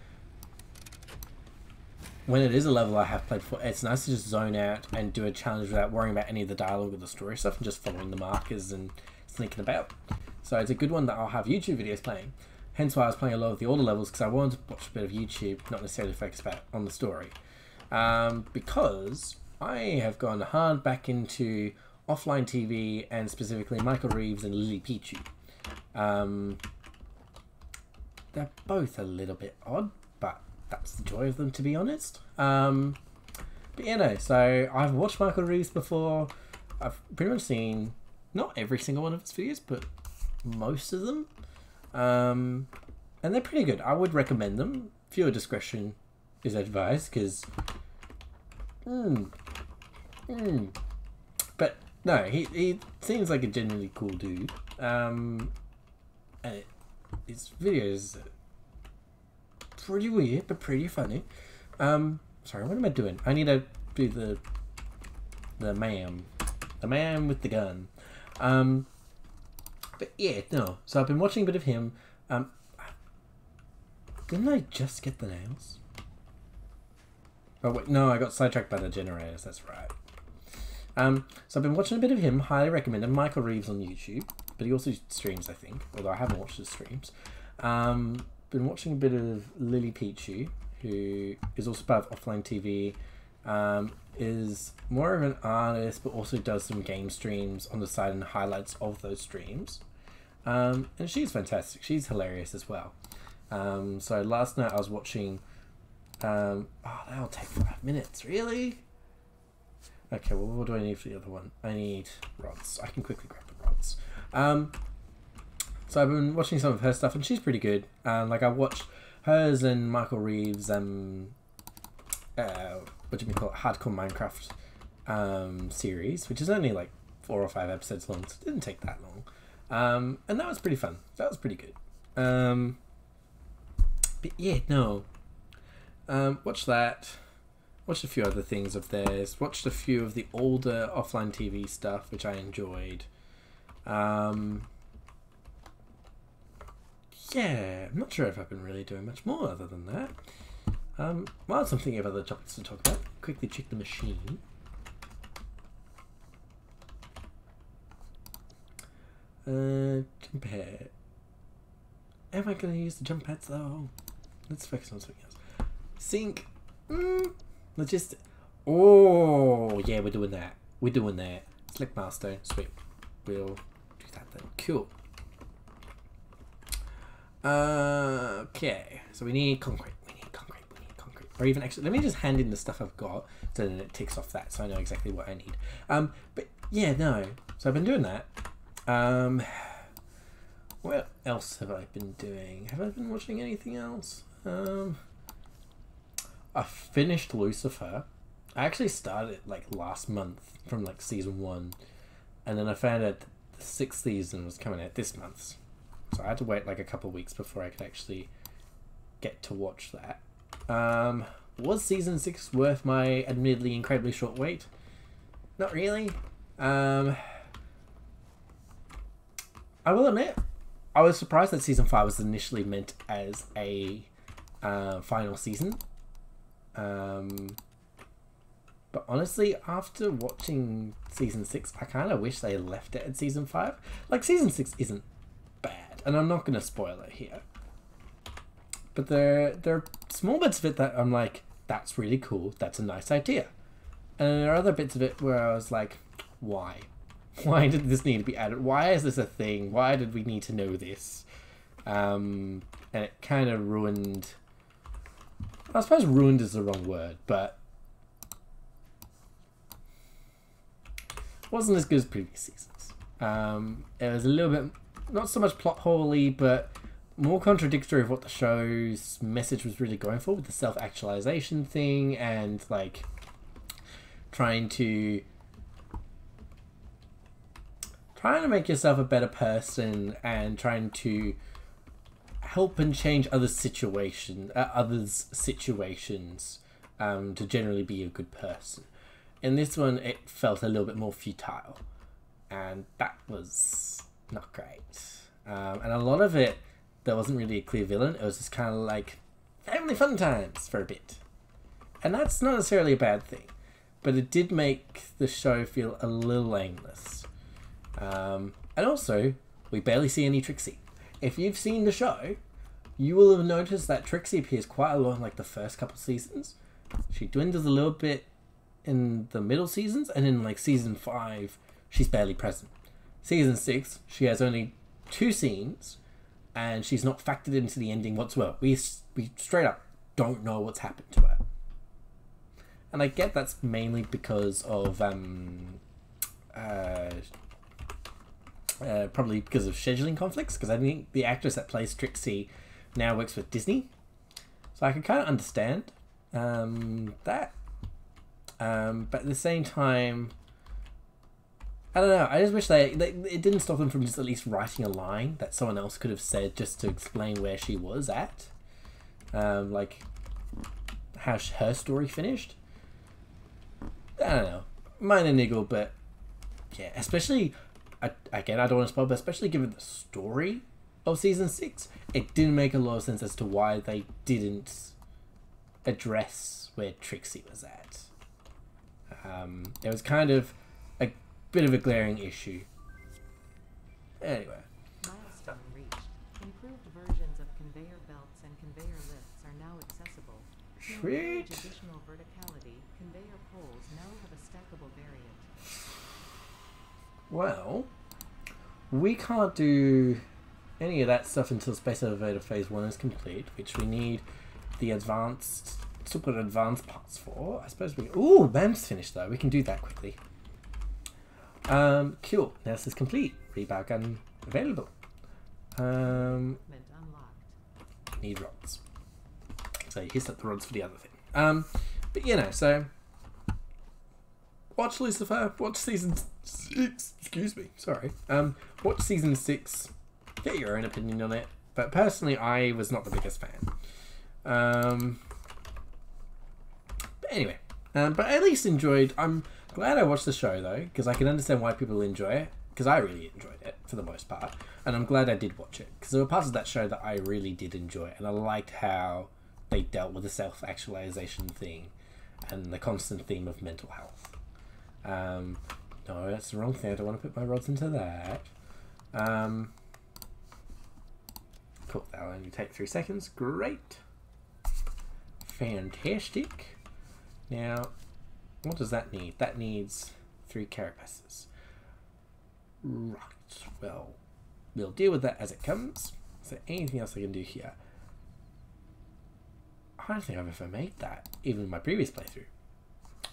when it is a level I have played before, it's nice to just zone out and do a challenge without worrying about any of the dialogue or the story stuff and just following the markers and sneaking about. So it's a good one that I'll have YouTube videos playing. Hence why I was playing a lot of the older levels, because I wanted to watch a bit of YouTube, not necessarily focus back on the story. Because I have gone hard back into Offline TV and specifically Michael Reeves and Lily Pichu. They're both a little bit odd, but that's the joy of them, to be honest. But you know, so I've watched Michael Reeves before. I've pretty much seen not every single one of his videos, but most of them. And they're pretty good. I would recommend them. Viewer discretion is advised, because but no, he seems like a genuinely cool dude. And his videos are pretty weird but pretty funny. Sorry, what am I doing? I need to do the man with the gun. But yeah, no. So I've been watching a bit of him. Didn't I just get the nails? Oh wait, no, I got sidetracked by the generators, that's right. So I've been watching a bit of him, highly recommended. Michael Reeves on YouTube, but he also streams, I think, although I haven't watched his streams. Been watching a bit of Lily Pichu, who is also part of Offline TV, is more of an artist, but also does some game streams on the side and highlights of those streams. And she's fantastic. She's hilarious as well. So last night I was watching... oh, that'll take 5 minutes. Really? Okay, well, what do I need for the other one? I need rods. I can quickly grab the rods. So I've been watching some of her stuff, and she's pretty good. Like, I watched hers and Michael Reeves, what do we call it, Hardcore Minecraft series, which is only like 4 or 5 episodes long, so it didn't take that long. And that was pretty fun. That was pretty good. But yeah, no. Watch that. Watched a few other things of theirs. Watched a few of the older offline TV stuff, which I enjoyed. Yeah, I'm not sure if I've been really doing much more other than that. While I'm thinking of other topics to talk about, quickly check the machine. Jump pad. Am I going to use the jump pads though? Let's focus on something else. Sync. Logistics. Oh, yeah, we're doing that. We're doing that. Select milestone. Sweet. We'll do that then. Cool. Okay. So we need concrete. Or even actually, let me just hand in the stuff I've got, so then it ticks off that, so I know exactly what I need. But yeah, no. So I've been doing that. What else have I been doing? Have I been watching anything else? I finished Lucifer. I actually started like last month from like season 1, and then I found out that the 6th season was coming out this month, so I had to wait like a couple of weeks before I could actually get to watch that. Was season 6 worth my admittedly incredibly short wait? Not really. I will admit, I was surprised that season 5 was initially meant as a final season. But honestly, after watching season 6, I kind of wish they left it at season 5. Like, season 6 isn't bad, and I'm not going to spoil it here. But there are small bits of it that I'm like, that's really cool, that's a nice idea. And there are other bits of it where I was like, why? Why did this need to be added? Why is this a thing? Why did we need to know this? And it kind of ruined... I suppose ruined is the wrong word, but... wasn't as good as previous seasons. It was a little bit, not so much plot hole-y, but... more contradictory of what the show's message was really going for, with the self-actualization thing and like trying to make yourself a better person and trying to help and change others' situations to generally be a good person. In this one, it felt a little bit more futile, and that was not great. And a lot of it. There wasn't really a clear villain. It was just kind of like family fun times for a bit, and that's not necessarily a bad thing, but it did make the show feel a little aimless. And also, we barely see any Trixie. If you've seen the show, you will have noticed that Trixie appears quite a lot in like the first couple seasons. She dwindles a little bit in the middle seasons, and in like season 5, she's barely present. Season 6, she has only 2 scenes. And she's not factored into the ending whatsoever. We straight up don't know what's happened to her. And I get that's mainly because of probably because of scheduling conflicts. Because I think the actress that plays Trixie now works with Disney, so I can kind of understand that. But at the same time, I don't know, I just wish it didn't stop them from just at least writing a line that someone else could have said just to explain where she was at. Like, how her story finished. I don't know, minor niggle, but yeah, especially, again, I don't want to spoil, but especially given the story of season 6, it didn't make a lot of sense as to why they didn't address where Trixie was at. It was kind of a bit of a glaring issue. Anyway. Milestone reached. Improved versions of conveyor belts and conveyor lifts are now accessible. Sweet. Additional verticality. Conveyor poles now have a stackable variant. Well, we can't do any of that stuff until Space Elevator Phase 1 is complete, which we need the advanced, super advanced parts for. I suppose we. Ooh, BAM's finished though. We can do that quickly. Cool. Now this is complete. Rebar gun available. Need rods. So you hissed up the rods for the other thing. But you know, so watch Lucifer, watch season 6, excuse me, sorry. Watch season 6, get your own opinion on it, But personally, I was not the biggest fan. But anyway, but I at least enjoyed. I'm glad I watched the show though, because I can understand why people enjoy it. Because I really enjoyed it for the most part, and I'm glad I did watch it, because there were parts of that show that I really did enjoy, and I liked how they dealt with the self-actualization thing and the constant theme of mental health. No, that's the wrong thing. I don't want to put my rods into that. Cool, that'll only take 3 seconds. Great. Fantastic. Now, what does that need? That needs 3 carapaces. Right, well, we'll deal with that as it comes. Is there anything else I can do here? I don't think I've ever made that, even in my previous playthrough.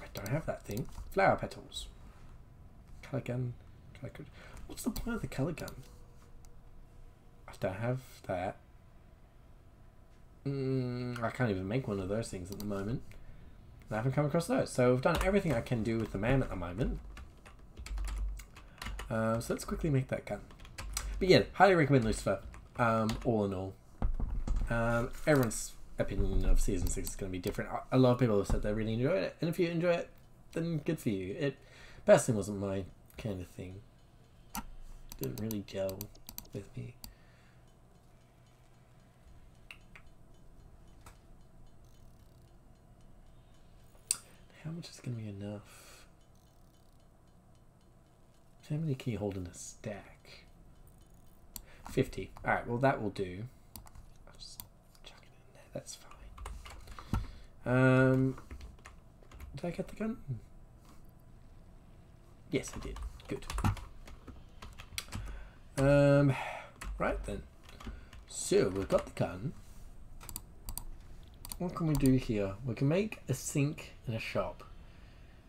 I don't have that thing. Flower petals. Colour gun. Colour code. What's the point of the colour gun? I don't have that. I can't even make one of those things at the moment. I haven't come across those. So I've done everything I can do with the man at the moment. So let's quickly make that gun. But yeah, highly recommend Lucifer. All in all, everyone's opinion of season 6 is going to be different. A lot of people have said they really enjoyed it, and if you enjoy it, then good for you. It personally wasn't my kind of thing. Didn't really gel with me. How much is going to be enough? How many can you hold in a stack? 50. Alright, well that will do. I'll just chuck it in there, that's fine. Did I get the gun? Yes, I did. Good. Right then. So, we've got the gun. What can we do here? We can make a sink and a shop.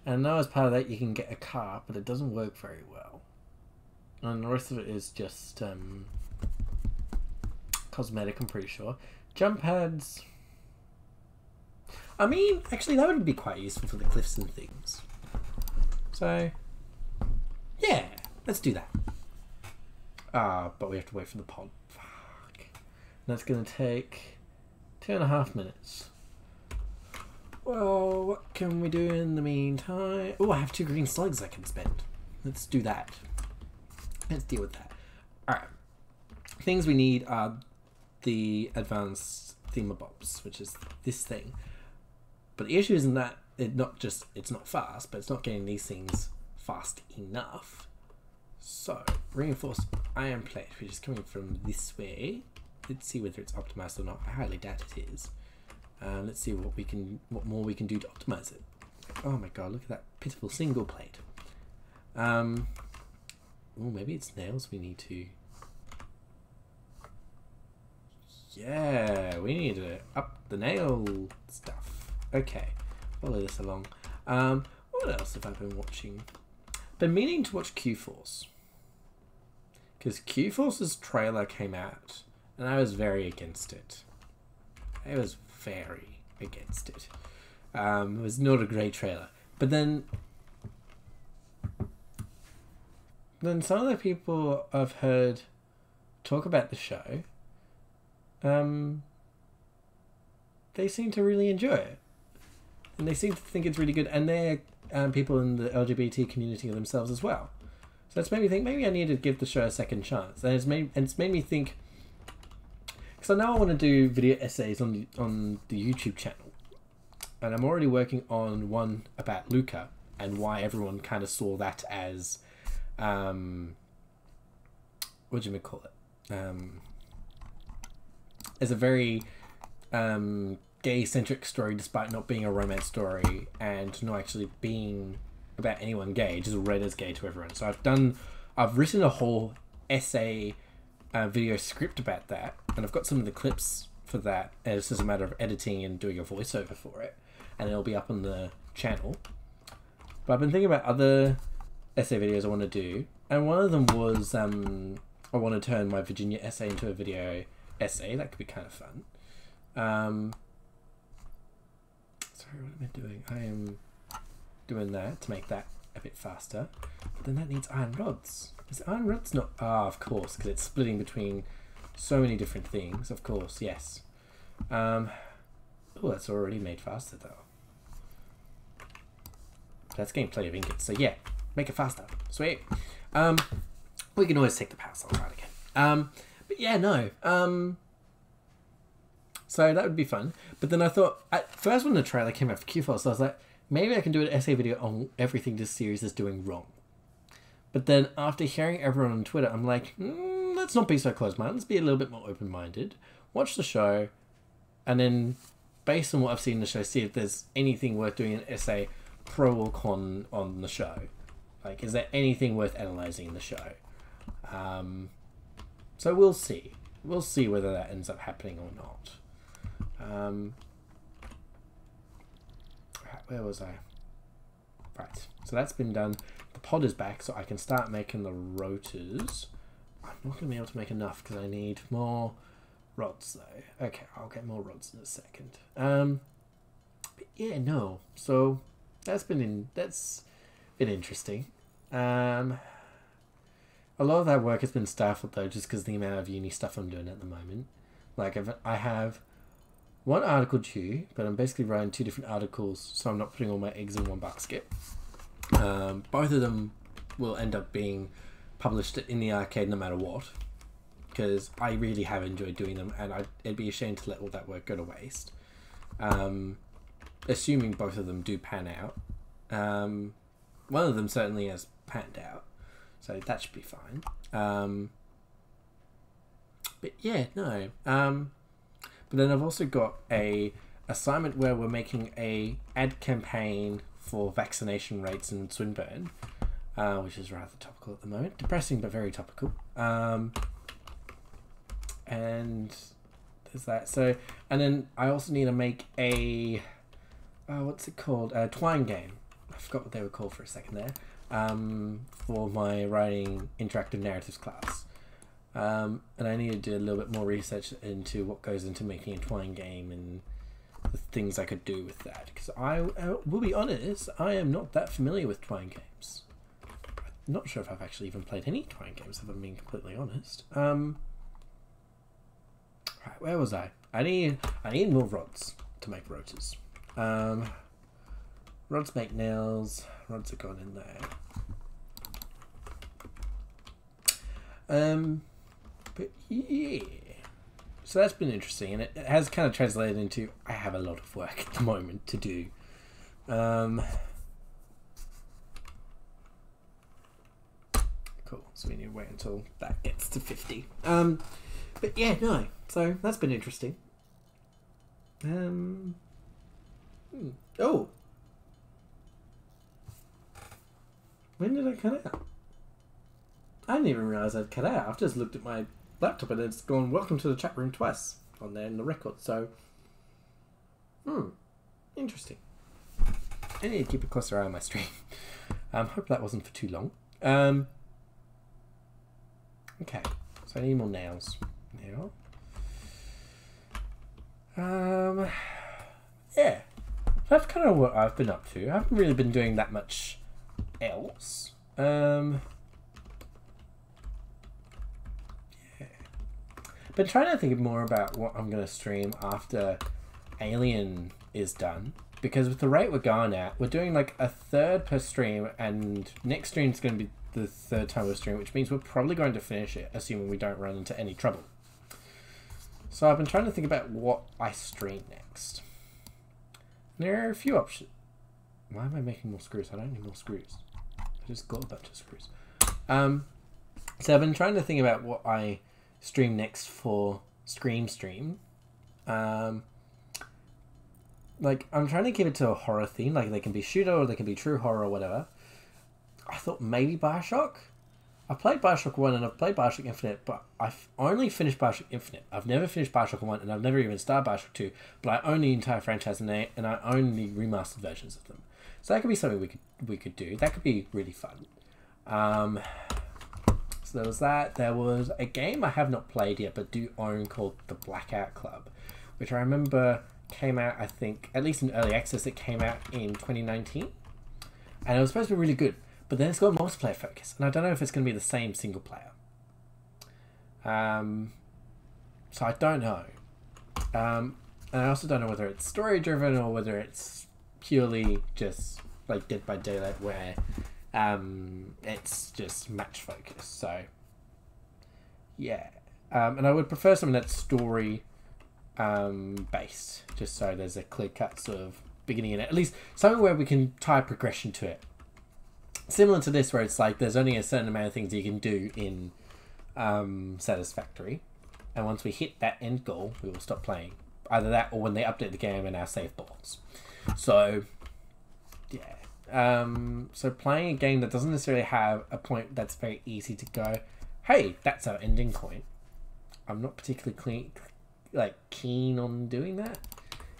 And now as part of that you can get a car, but it doesn't work very well. And the rest of it is just cosmetic, I'm pretty sure. Jump pads. I mean, actually that would be quite useful for the cliffs and things. So, yeah, let's do that. Ah, but we have to wait for the pod. Fuck. And that's going to take 2.5 minutes. Well, what can we do in the meantime? Oh, I have 2 green slugs I can spend. Let's do that. Let's deal with that. Alright. Things we need are the advanced thingamabobs, which is this thing. But the issue isn't that it's not fast, but it's not getting these things fast enough. So, reinforced iron plate, which is coming from this way. Let's see whether it's optimized or not. I highly doubt it is. Let's see what we can, what more we can do to optimize it. Oh my god, look at that pitiful single plate. Oh, maybe it's nails we need to. Yeah, we need to up the nail stuff. Okay, follow this along. What else have I been watching? Been meaning to watch Q-Force. Because Q-Force's trailer came out, and I was very against it. I was very against it. It was not a great trailer. But then some of the people I've heard talk about the show, they seem to really enjoy it. And they seem to think it's really good. And they're people in the LGBT community themselves as well. So it's made me think, maybe I need to give the show a second chance. And it's made me think... So now I want to do video essays on the YouTube channel, and I'm already working on one about Luca and why everyone kind of saw that as, as a very gay-centric story, despite not being a romance story and not actually being about anyone gay, just read as gay to everyone. So I've written a whole essay. Video script about that, and I've got some of the clips for that, and it's just a matter of editing and doing a voiceover for it, and it'll be up on the channel. But I've been thinking about other essay videos I want to do, and one of them was I want to turn my Virginia essay into a video essay. That could be kind of fun. Sorry, what am I doing? I am doing that to make that a bit faster, but then that needs iron rods. Is iron rods not? Ah, of course, because it's splitting between So many different things, of course, yes. Oh, that's already made faster, though. That's gameplay of ingots, so yeah, make it faster. Sweet. We can always take the power cell right again. But yeah, no. So that would be fun. But then I thought, at first when the trailer came out for Q4, so I was like, maybe I can do an essay video on everything this series is doing wrong. But then after hearing everyone on Twitter, I'm like, let's not be so close-minded. Let's be a little bit more open-minded. Watch the show, and then based on what I've seen in the show, see if there's anything worth doing an essay pro or con on the show. Like, is there anything worth analysing in the show? So we'll see. We'll see whether that ends up happening or not. Right, where was I? Right, so that's been done. The pod is back, so I can start making the rotors. I'm not going to be able to make enough because I need more rods, though. Okay, I'll get more rods in a second. But yeah, no. So that's been interesting. A lot of that work has been stifled though, just because the amount of uni stuff I'm doing at the moment. Like I have one article due, but I'm basically writing two different articles, so I'm not putting all my eggs in one basket. Both of them will end up being published in the arcade no matter what, because I really have enjoyed doing them, and it'd be a shame to let all that work go to waste. Assuming both of them do pan out. One of them certainly has panned out, so that should be fine. But yeah, no. But then I've also got a assignment where we're making a ad campaign for vaccination rates in Swinburne, which is rather topical at the moment. Depressing, but very topical. And there's that. So, and then I also need to make a, what's it called? A Twine game. I forgot what they were called for a second there. For my writing interactive narratives class. And I need to do a little bit more research into what goes into making a Twine game and the things I could do with that. Because I will be honest, I am not that familiar with Twine games. I'm not sure if I've actually even played any Twine games, if I'm being completely honest. Right, where was I? I need more rods to make rotors. Rods make nails. Rods are gone in there. But yeah. So that's been interesting, and it has kind of translated into I have a lot of work at the moment to do. Cool. So we need to wait until that gets to 50. But yeah, no. So that's been interesting. Oh. When did I cut out? I didn't even realise I'd cut out. I've just looked at my laptop and it's gone, welcome to the chat room twice on there in the record. So, interesting. I need to keep a closer eye on my stream. Hope that wasn't for too long. Okay, so I need more nails. There we are. Yeah, that's kind of what I've been up to. I haven't really been doing that much else. Yeah. But trying to think more about what I'm going to stream after Alien is done, because with the rate we're going at, we're doing like a third per stream, and next stream is going to be the third time we'll stream, which means we're probably going to finish it, assuming we don't run into any trouble. So I've been trying to think about what I stream next. There are a few options. Why am I making more screws? I don't need more screws. I just got a bunch of screws. So I've been trying to think about what I stream next for Scream. Like, I'm trying to keep it to a horror theme. Like, they can be shooter or they can be true horror or whatever. I thought maybe Bioshock. I played Bioshock 1 and I've played Bioshock Infinite, but I've only finished Bioshock Infinite. I've never finished Bioshock 1 and I've never even started Bioshock 2, but I own the entire franchise and I own the remastered versions of them. So that could be something we could do. That could be really fun. So there was that. There was a game I have not played yet but do own called The Blackout Club, which I remember came out, I think, at least in early access, it came out in 2019. And it was supposed to be really good, but then it's got multiplayer focus, and I don't know if it's going to be the same single player. So I don't know. And I also don't know whether it's story driven or whether it's purely just like Dead by Daylight where it's just match focused. So yeah. And I would prefer something that's story based, just so there's a clear cut sort of beginning in it. At least something where we can tie progression to it. Similar to this, where it's like there's only a certain amount of things you can do in Satisfactory. And once we hit that end goal, we will stop playing. Either that or when they update the game and our save balls. So, yeah. So playing a game that doesn't necessarily have a point that's very easy to go, hey, that's our ending point. I'm not particularly keen on doing that.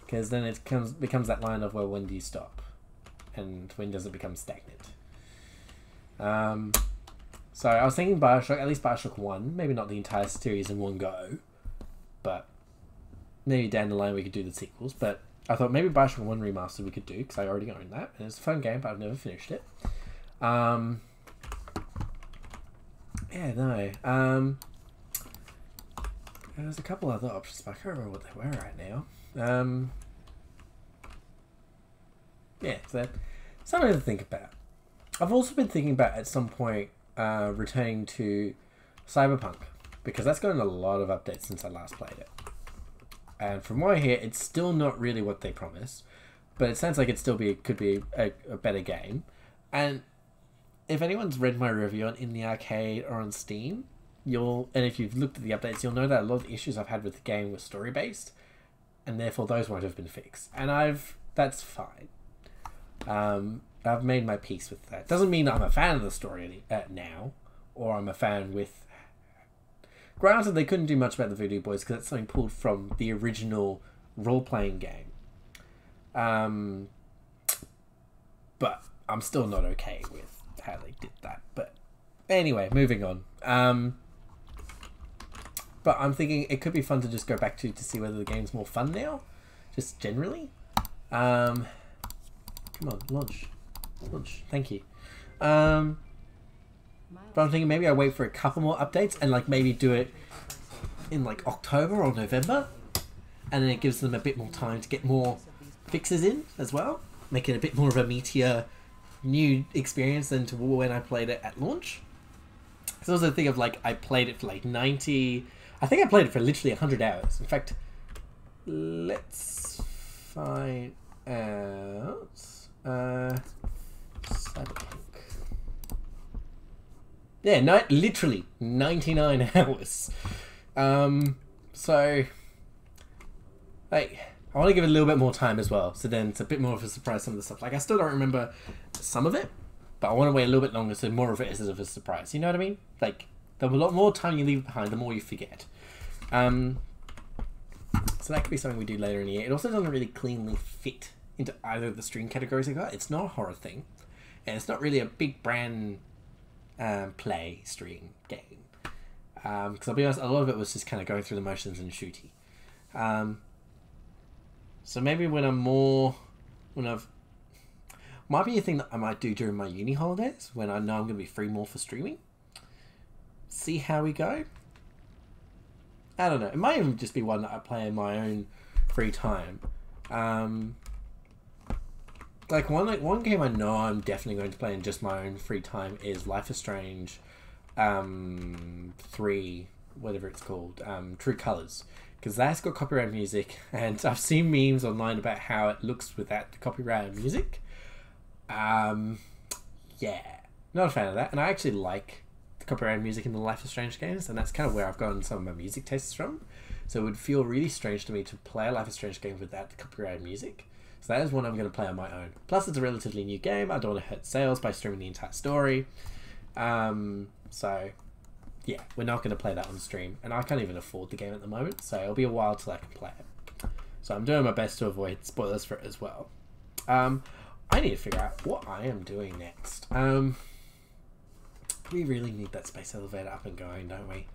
Because then it becomes that line of, well, when do you stop? And when does it become stagnant? So I was thinking Bioshock, at least Bioshock 1. Maybe not the entire series in one go. But maybe down the line we could do the sequels. But I thought maybe Bioshock 1 Remastered we could do, because I already own that. And it's a fun game, but I've never finished it. Yeah, no. There's a couple other options, but I can't remember what they were right now. Yeah, so something to think about. I've also been thinking about at some point returning to Cyberpunk, because that's gotten a lot of updates since I last played it. And from what I hear, it's still not really what they promised, but it sounds like it still could be a better game. And if anyone's read my review on In the Arcade or on Steam, and if you've looked at the updates, you'll know that a lot of the issues I've had with the game were story based, and therefore those won't have been fixed. And that's fine. I've made my peace with that. Doesn't mean that I'm a fan of the story now, or I'm a fan with... Granted, they couldn't do much about the Voodoo Boys because that's something pulled from the original role-playing game. But I'm still not okay with how they did that. But anyway, moving on. But I'm thinking it could be fun to just go back to see whether the game's more fun now. Just generally. Come on, launch. Launch. Thank you. But I'm thinking maybe I wait for a couple more updates and like maybe do it in like October or November, and then it gives them a bit more time to get more fixes in as well, make it a bit more of a meatier new experience than to when I played it at launch. It's also a thing of like I played it for like 90. I think I played it for literally 100 hours. In fact, let's find out. Cyberpunk. Yeah, no, literally 99 hours. So, like, I want to give it a little bit more time as well. So then it's a bit more of a surprise, some of the stuff. Like, I still don't remember some of it, but I want to wait a little bit longer so more of it is a surprise. You know what I mean? Like, the more time you leave behind, the more you forget. So that could be something we do later in the year. It also doesn't really cleanly fit into either of the stream categories I got. It's not a horror thing, and it's not really a big brand play stream game, because I'll be honest, a lot of it was just kind of going through the motions and shooty. So maybe might be a thing that I might do during my uni holidays when I know I'm going to be free more for streaming. See how we go. I don't know, it might even just be one that I play in my own free time. Like one game I know I'm definitely going to play in just my own free time is Life is Strange 3, whatever it's called, True Colors, because that's got copyright music, and I've seen memes online about how it looks without the copyright music. Yeah, not a fan of that, and I actually like the copyright music in the Life is Strange games, and that's kind of where I've gotten some of my music tastes from. So it would feel really strange to me to play a Life is Strange game without the copyright music. So that is one I'm going to play on my own. Plus, it's a relatively new game. I don't want to hurt sales by streaming the entire story. So, yeah, we're not going to play that on stream. And I can't even afford the game at the moment, so it'll be a while till I can play it. So I'm doing my best to avoid spoilers for it as well. I need to figure out what I am doing next. We really need that space elevator up and going, don't we?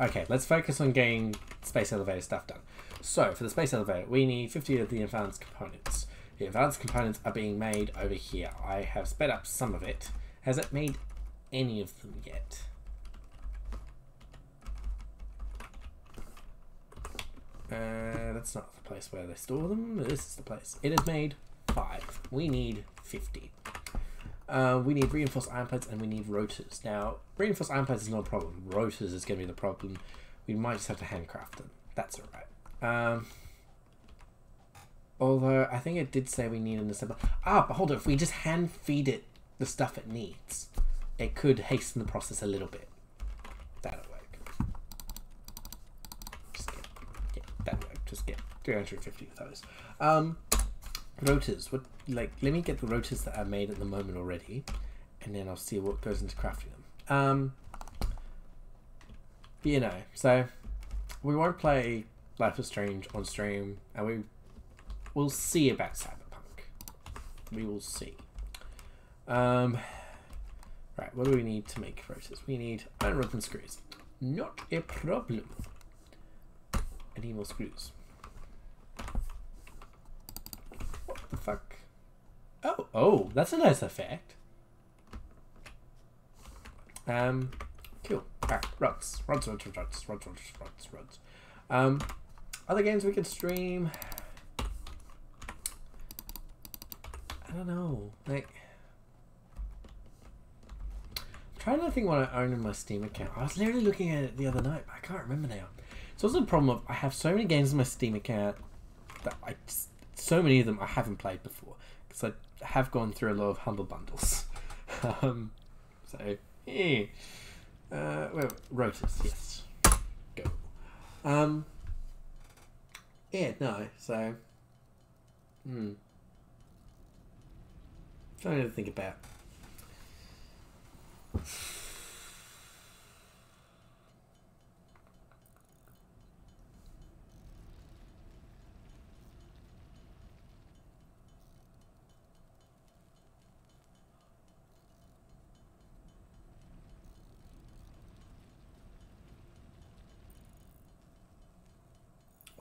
Okay, let's focus on getting space elevator stuff done. So, for the space elevator, we need 50 of the advanced components. The advanced components are being made over here. I have sped up some of it. Has it made any of them yet? That's not the place where they store them. This is the place. It has made 5. We need 50. We need reinforced iron plates and we need rotors. Now, reinforced iron plates is not a problem. Rotors is going to be the problem. We might just have to handcraft them. That's alright. Although, I think it did say we need an assembler. Ah, but hold on. If we just hand feed it the stuff it needs, it could hasten the process a little bit. That'll work. Just get, yeah, that'll work. Just get 350 of those. Rotors. What, like, let me get the rotors that I made at the moment already, and then I'll see what goes into crafting them. You know, so we won't play Life is Strange on stream, and we will see about Cyberpunk. We will see. Right, what do we need to make rotors? We need iron rods and screws. Not a problem. I need more screws. The fuck? Oh, oh, that's a nice effect. Cool. Alright, rods. Other games we could stream. I don't know. Like, I'm trying to think what I own in my Steam account. I was literally looking at it the other night, but I can't remember now. It's also the problem of I have so many games in my Steam account that I just. So many of them I haven't played before because I have gone through a lot of humble bundles. So, yeah. Well, rotors, yes. Go. Yeah, no, so. Something to think about.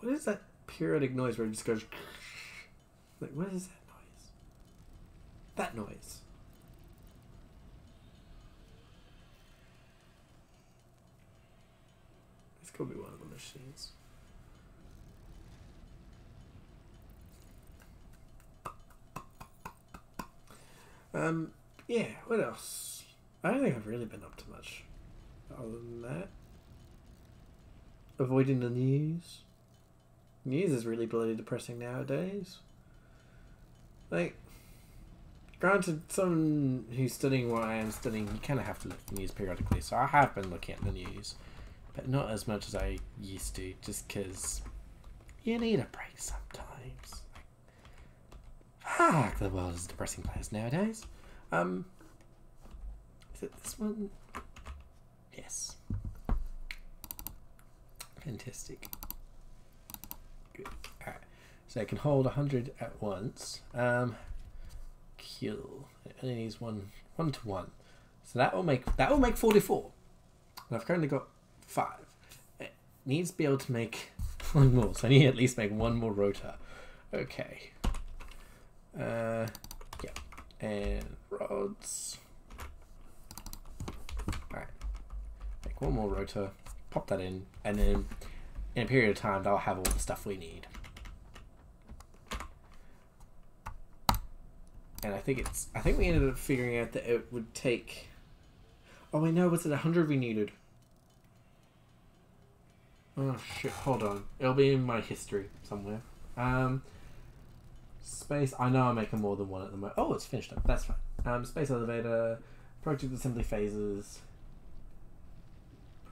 What is that periodic noise where it just goes? Like, what is that noise? That noise. It's gotta be one of the machines. Yeah. What else? I don't think I've really been up to much. Other than that, avoiding the news. News is really bloody depressing nowadays. Like, granted, someone who's studying what I am studying, you kind of have to look at the news periodically, so I have been looking at the news, but not as much as I used to, just because you need a break sometimes. Fuck, the world is a depressing place nowadays. Is it this one? Yes. Fantastic. Alright, so I can hold 100 at once. Cool. It only needs one to one, so that will make 44. And I've currently got 5. It needs to be able to make 1 more, so I need to at least make 1 more rotor. Okay. Yeah, and rods. Alright, make 1 more rotor. Pop that in, and then. In a period of time, they'll have all the stuff we need. And I think it's... I think we ended up figuring out that it would take... Oh, wait, no, was it 100 we needed? Oh, shit, hold on. It'll be in my history somewhere. Space... I know I'm making more than 1 at the moment. Oh, it's finished up. That's fine. Space elevator, project assembly phases...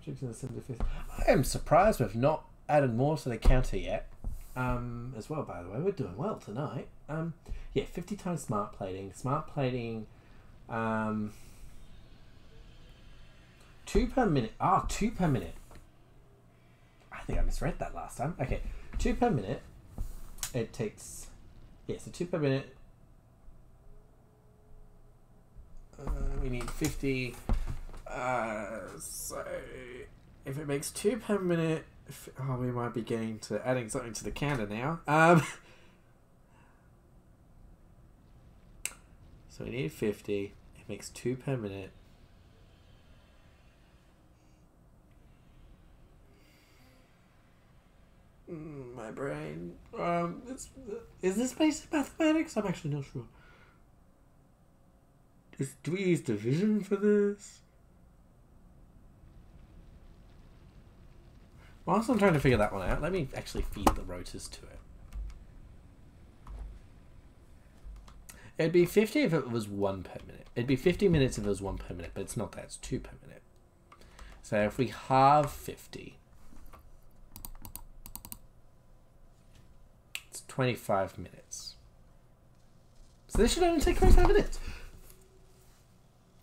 I am surprised we've not added more to the counter yet. As well, by the way, we're doing well tonight. Yeah, 50 times smart plating. Smart plating, 2 per minute. Ah, 2 per minute. I think I misread that last time. Okay, 2 per minute. It takes, yeah, so 2 per minute. We need 50. So if it makes 2 per minute, if, oh, we might be getting to adding something to the counter now. So we need 50. It makes 2 per minute. brain. Is this basic mathematics? I'm actually not sure. Do we use division for this? Whilst I'm trying to figure that one out, let me actually feed the rotors to it. It'd be 50 if it was 1 per minute. It'd be 50 minutes if it was 1 per minute, but it's not that. It's 2 per minute. So if we halve 50, it's 25 minutes. So this should only take 25 minutes.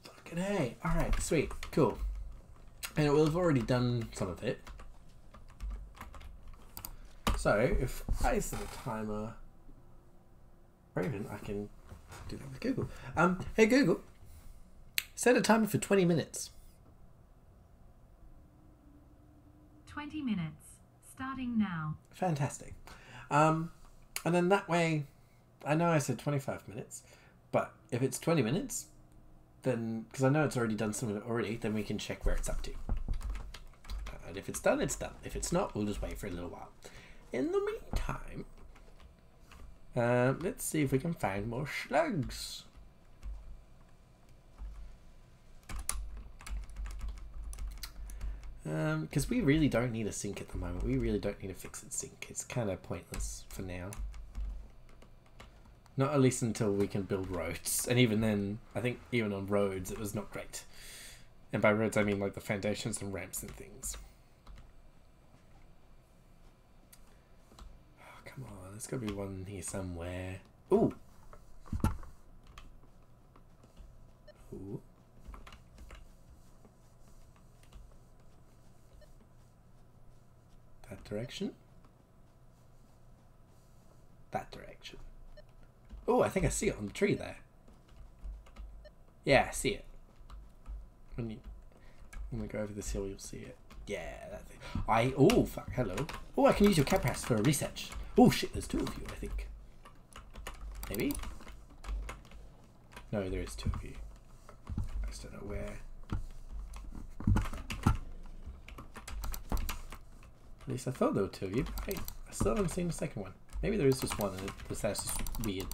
Fucking hey. All right, sweet, cool. And we'll have already done some of it. So if I set a timer, Raven, I can do that with Google. Hey Google, set a timer for 20 minutes. 20 minutes, starting now. Fantastic. And then that way, I know I said 25 minutes, but if it's 20 minutes, then, because I know it's already done some of it already, then we can check where it's up to. And if it's done, it's done. If it's not, we'll just wait for a little while. In the meantime, let's see if we can find more slugs. Because we really don't need a sink at the moment. We really don't need a fixed sink. It's kind of pointless for now. Not at least until we can build roads. And even then, I think even on roads, it was not great. And by roads, I mean like the foundations and ramps and things. Oh, come on. There's got to be one here somewhere. Ooh! Ooh. That direction. That direction. Oh, I think I see it on the tree there. Yeah, I see it. When we go over this hill, you'll see it. Yeah, that thing. Oh, fuck, hello. Oh, I can use your cap house for a research. Oh, shit, there's two of you, I think. Maybe? No, there is two of you. I just don't know where. At least I thought there were two of you. Hey, I still haven't seen the second one. Maybe there is just one and that's just weird.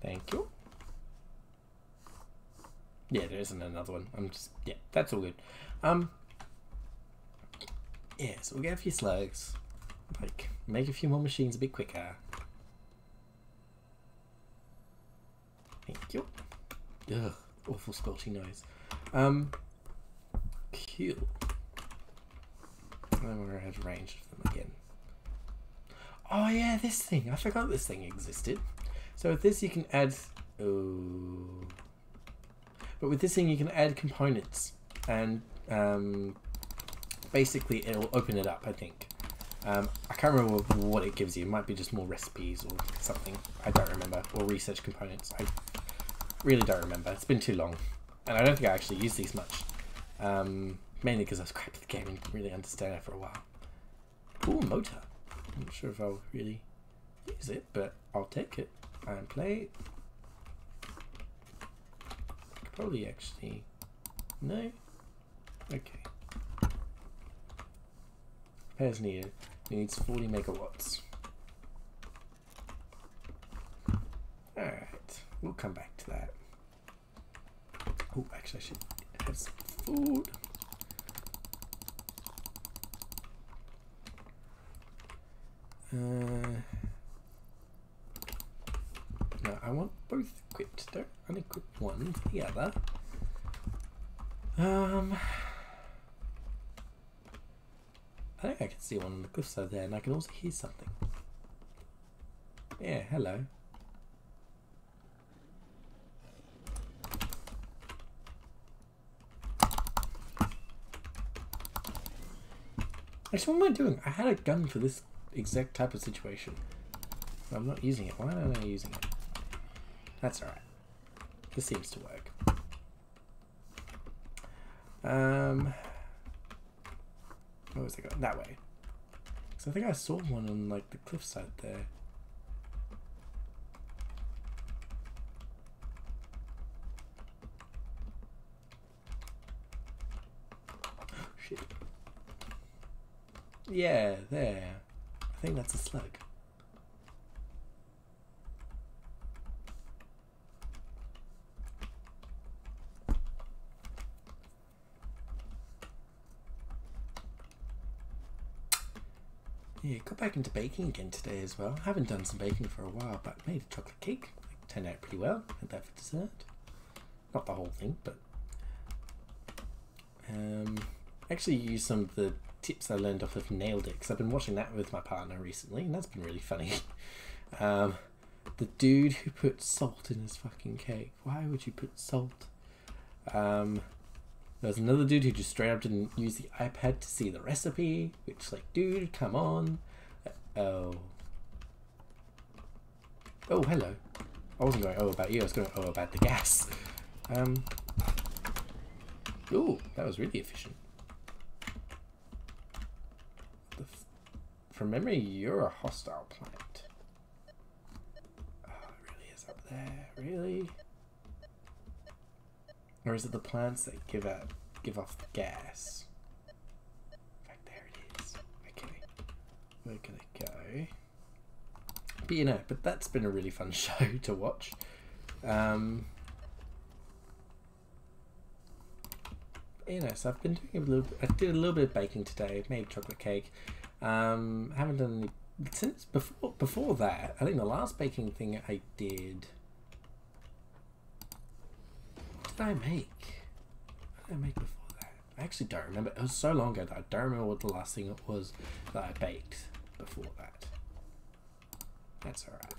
Thank you. Yeah, there isn't another one. I'm just, yeah, that's all good. Yeah, so we'll get a few slugs. Like, make a few more machines a bit quicker. Thank you. Ugh, awful squelchy noise. Cool. I don't know where I had range of them again. Oh yeah, this thing. I forgot this thing existed. So with this you can add... Ooh. But with this thing you can add components. And basically it'll open it up, I think. I can't remember what it gives you. It might be just more recipes or something. I don't remember. Or research components. I really don't remember. It's been too long. And I don't think I actually use these much. Mainly because I was crap at the game and didn't really understand it for a while. Ooh, motor. I'm not sure if I'll really use it, but I'll take it. Iron plate. Probably actually... No? Okay. Repairs needed. Needs 40 megawatts. Alright. We'll come back to that. Oh, actually I should have some food. No, I want both equipped. Don't unequip one for the other. I think I can see one on the cliffside there, and I can also hear something. Yeah, hello. Actually, what am I doing? I had a gun for this exact type of situation. I'm not using it. Why am I using it? That's alright. This seems to work. Where was I going? That way. So I think I saw one on like the cliffside there. Shit. Yeah, there. I think that's a slug. Yeah, got back into baking again today as well. I haven't done some baking for a while, but made a chocolate cake. It turned out pretty well. Had that for dessert. Not the whole thing, but... actually used some of the tips I learned off of Nailed It, because I've been watching that with my partner recently, and that's been really funny. The dude who put salt in his fucking cake. Why would you put salt? There was another dude who just straight up didn't use the iPad to see the recipe, which, like, dude, come on. Oh. Oh, hello. I wasn't going, oh, about you. I was going, oh, about the gas. Ooh, that was really efficient. From memory, you're a hostile plant. Oh, it really is up there. Really? Or is it the plants that give off the gas? In fact, there it is. Okay, we're gonna go. But you know, but that's been a really fun show to watch. You know, so I've been doing I did a little bit of baking today. Made chocolate cake. Haven't done any since before that. I think the last baking thing I did. What did I make before that? I actually don't remember. It was so long ago that I don't remember what the last thing it was that I baked before that. That's alright.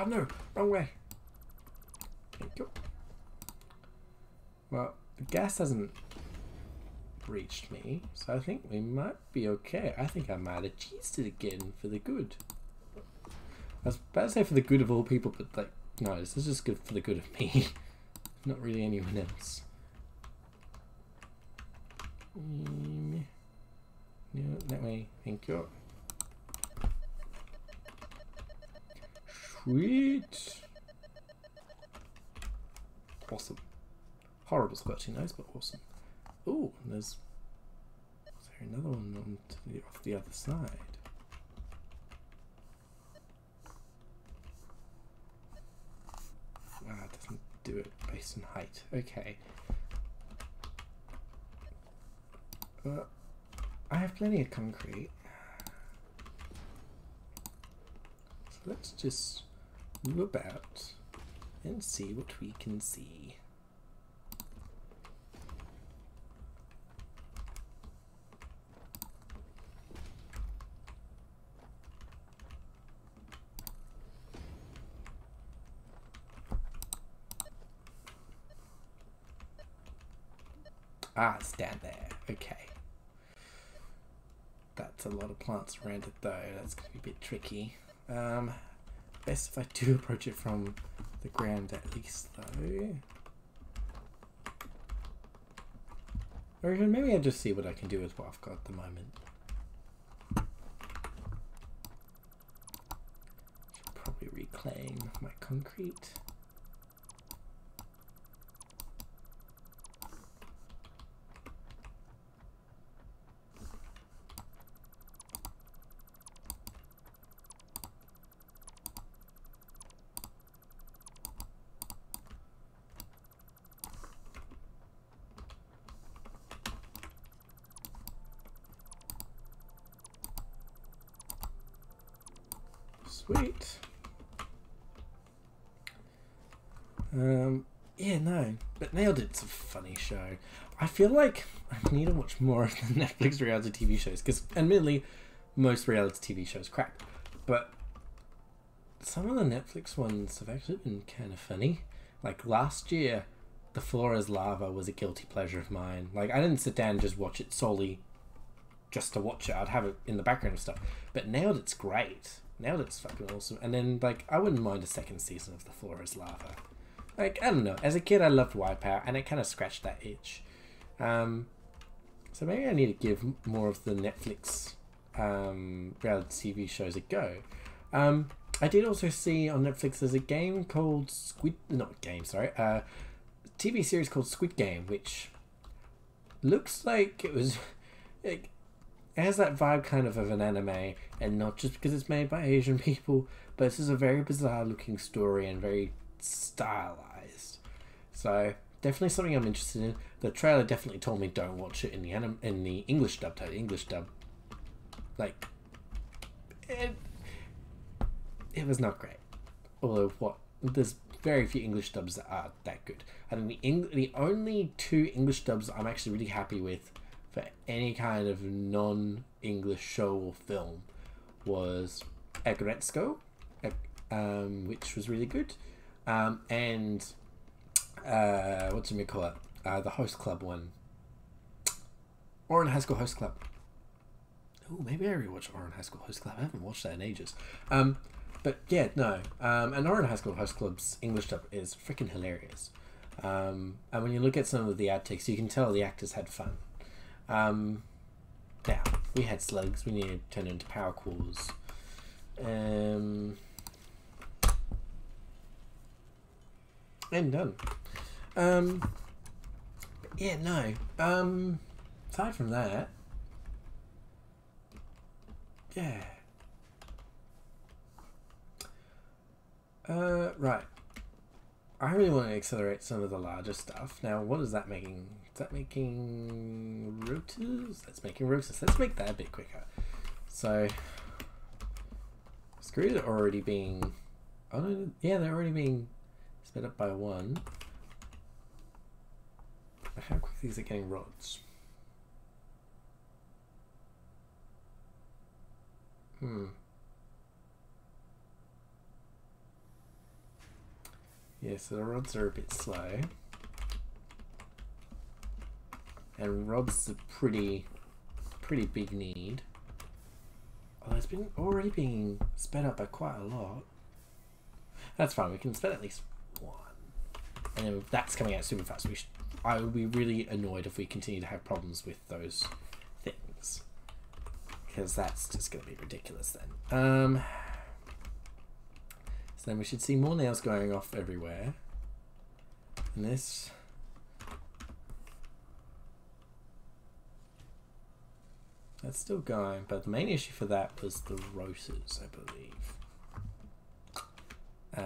Oh no, wrong way. Thank you. Well, the gas hasn't reached me, so I think we might be okay. I think I might have cheesed it again for the good. I was about to say for the good of all people, but like, no, this is just good for the good of me. Not really anyone else. No, that way. Thank you. Sweet. Awesome. Horrible squelching noise, but awesome. Oh, there's... Was there another one on off the other side? Ah, it doesn't do it based on height. Okay. I have plenty of concrete. So let's just... move about and see what we can see. Ah, it's down there. Okay. That's a lot of plants around it though. That's going to be a bit tricky. Best if I do approach it from the ground at least though. Or even maybe I'll just see what I can do with what I've got at the moment. Should probably reclaim my concrete. Sweet. Yeah, no, but Nailed It's a funny show. I feel like I need to watch more of the Netflix reality TV shows because, admittedly, most reality TV shows crap. But some of the Netflix ones have actually been kind of funny. Like last year, The Floor is Lava was a guilty pleasure of mine. Like I didn't sit down and just watch it solely just to watch it. I'd have it in the background and stuff. But Nailed It's great. Nailed It's fucking awesome. And then, like, I wouldn't mind a second season of The Floor is Lava. Like, I don't know. As a kid, I loved Wipeout, and I kind of scratched that itch. So maybe I need to give more of the Netflix reality TV shows a go. I did also see on Netflix there's a game called TV series called Squid Game, which looks like it was... Like, it has that vibe kind of an anime, and not just because it's made by Asian people, but this is a very bizarre looking story and very stylized. So definitely something I'm interested in. The trailer definitely told me don't watch it in the English dub. The English dub, like, it was not great. Although there's very few English dubs that are that good. I think the only two English dubs I'm actually really happy with for any kind of non-English show or film was Agretsuko, which was really good, and the Host Club one, Orin Haskell Host Club. Oh, maybe I rewatched Orin Haskell Host Club. I haven't watched that in ages. But yeah, no, and Orin Haskell Host Club's English dub is freaking hilarious. And when you look at some of the outtakes, you can tell the actors had fun. Now, we had slugs, we need to turn into power cores. And done. Yeah, no. Aside from that, yeah. Right. I really want to accelerate some of the larger stuff. Now, what is that making? Is that making rotors? That's making rotors. Let's make that a bit quicker. So, screws are already being... Oh, no, yeah, they're already being sped up by one. But how quickly is it getting rods? Yeah, so the rods are a bit slow. And rods are pretty big need. Although it's been already being sped up by quite a lot. That's fine, we can sped at least one. And then that's coming out super fast. I would be really annoyed if we continue to have problems with those things. Because that's just going to be ridiculous then. So then we should see more nails going off everywhere. And this... That's still going, but the main issue for that was the rotors, I believe.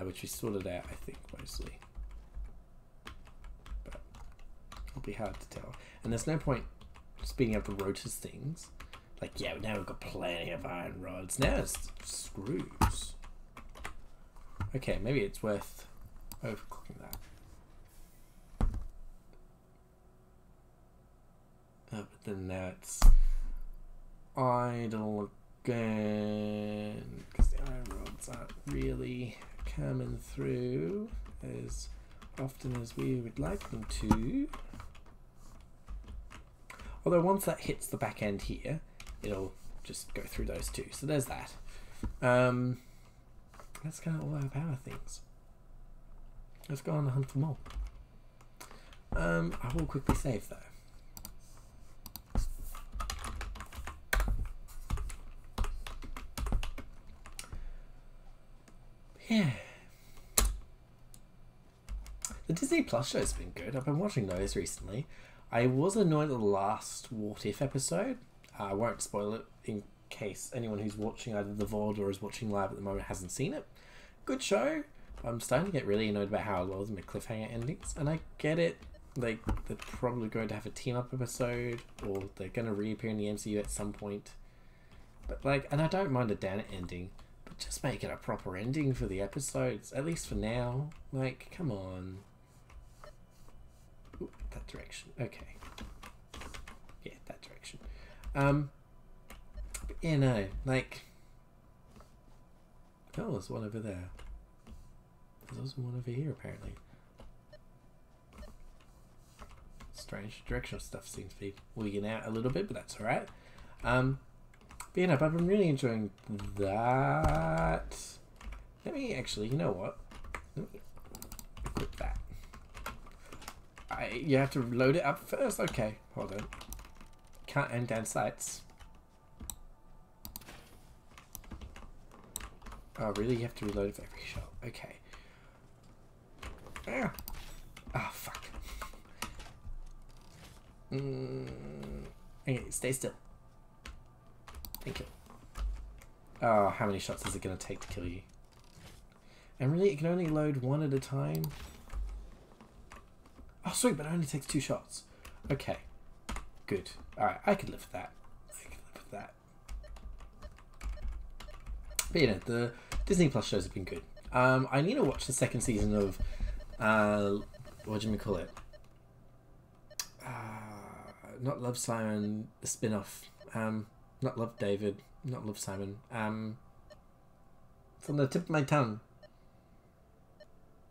Which we sorted out, I think, mostly. But it'll be hard to tell. And there's no point speeding up the rotors things. Like, yeah, now we've got plenty of iron rods. Now it's screws. Okay, maybe it's worth overcooking that. Oh, but then now it's idle again, because the iron rods aren't really coming through as often as we would like them to. Although once that hits the back end here, it'll just go through those two. So there's that. That's kind of all our power things. Let's go on the hunt for more. I will quickly save though. Yeah. The Disney Plus show's been good. I've been watching those recently. I was annoyed at the last What If episode. I won't spoil it in case anyone who's watching either the VOD or is watching live at the moment hasn't seen it. Good show. I'm starting to get really annoyed about how a lot of them are cliffhanger endings, and I get it. Like, they're probably going to have a team-up episode, or they're going to reappear in the MCU at some point. But, like, and I don't mind a downer ending. Just make it a proper ending for the episodes, at least for now. Like, come on. Ooh, that direction. Okay. Yeah, that direction. But yeah, no, like... Oh, there's one over there. There's also one over here, apparently. Strange directional stuff seems to be wigging out a little bit, but that's alright. But yeah, no, but I've been really enjoying that. Let me actually, you know what? Let me equip that. You have to load it up first? Okay, hold on. Can't end down sights. Oh, really? You have to reload every shot. Okay. Ah, oh, fuck. Okay, stay still. Thank you. Oh, how many shots is it going to take to kill you? And really, it can only load one at a time. Oh, sweet, but it only takes 2 shots. Okay. Good. Alright, I could live with that. I could live with that. But you know, the Disney Plus shows have been good. I need to watch the second season of, what do you call it? Not Love, Simon, the spin-off. Not Love, David. Not Love, Simon. It's on the tip of my tongue.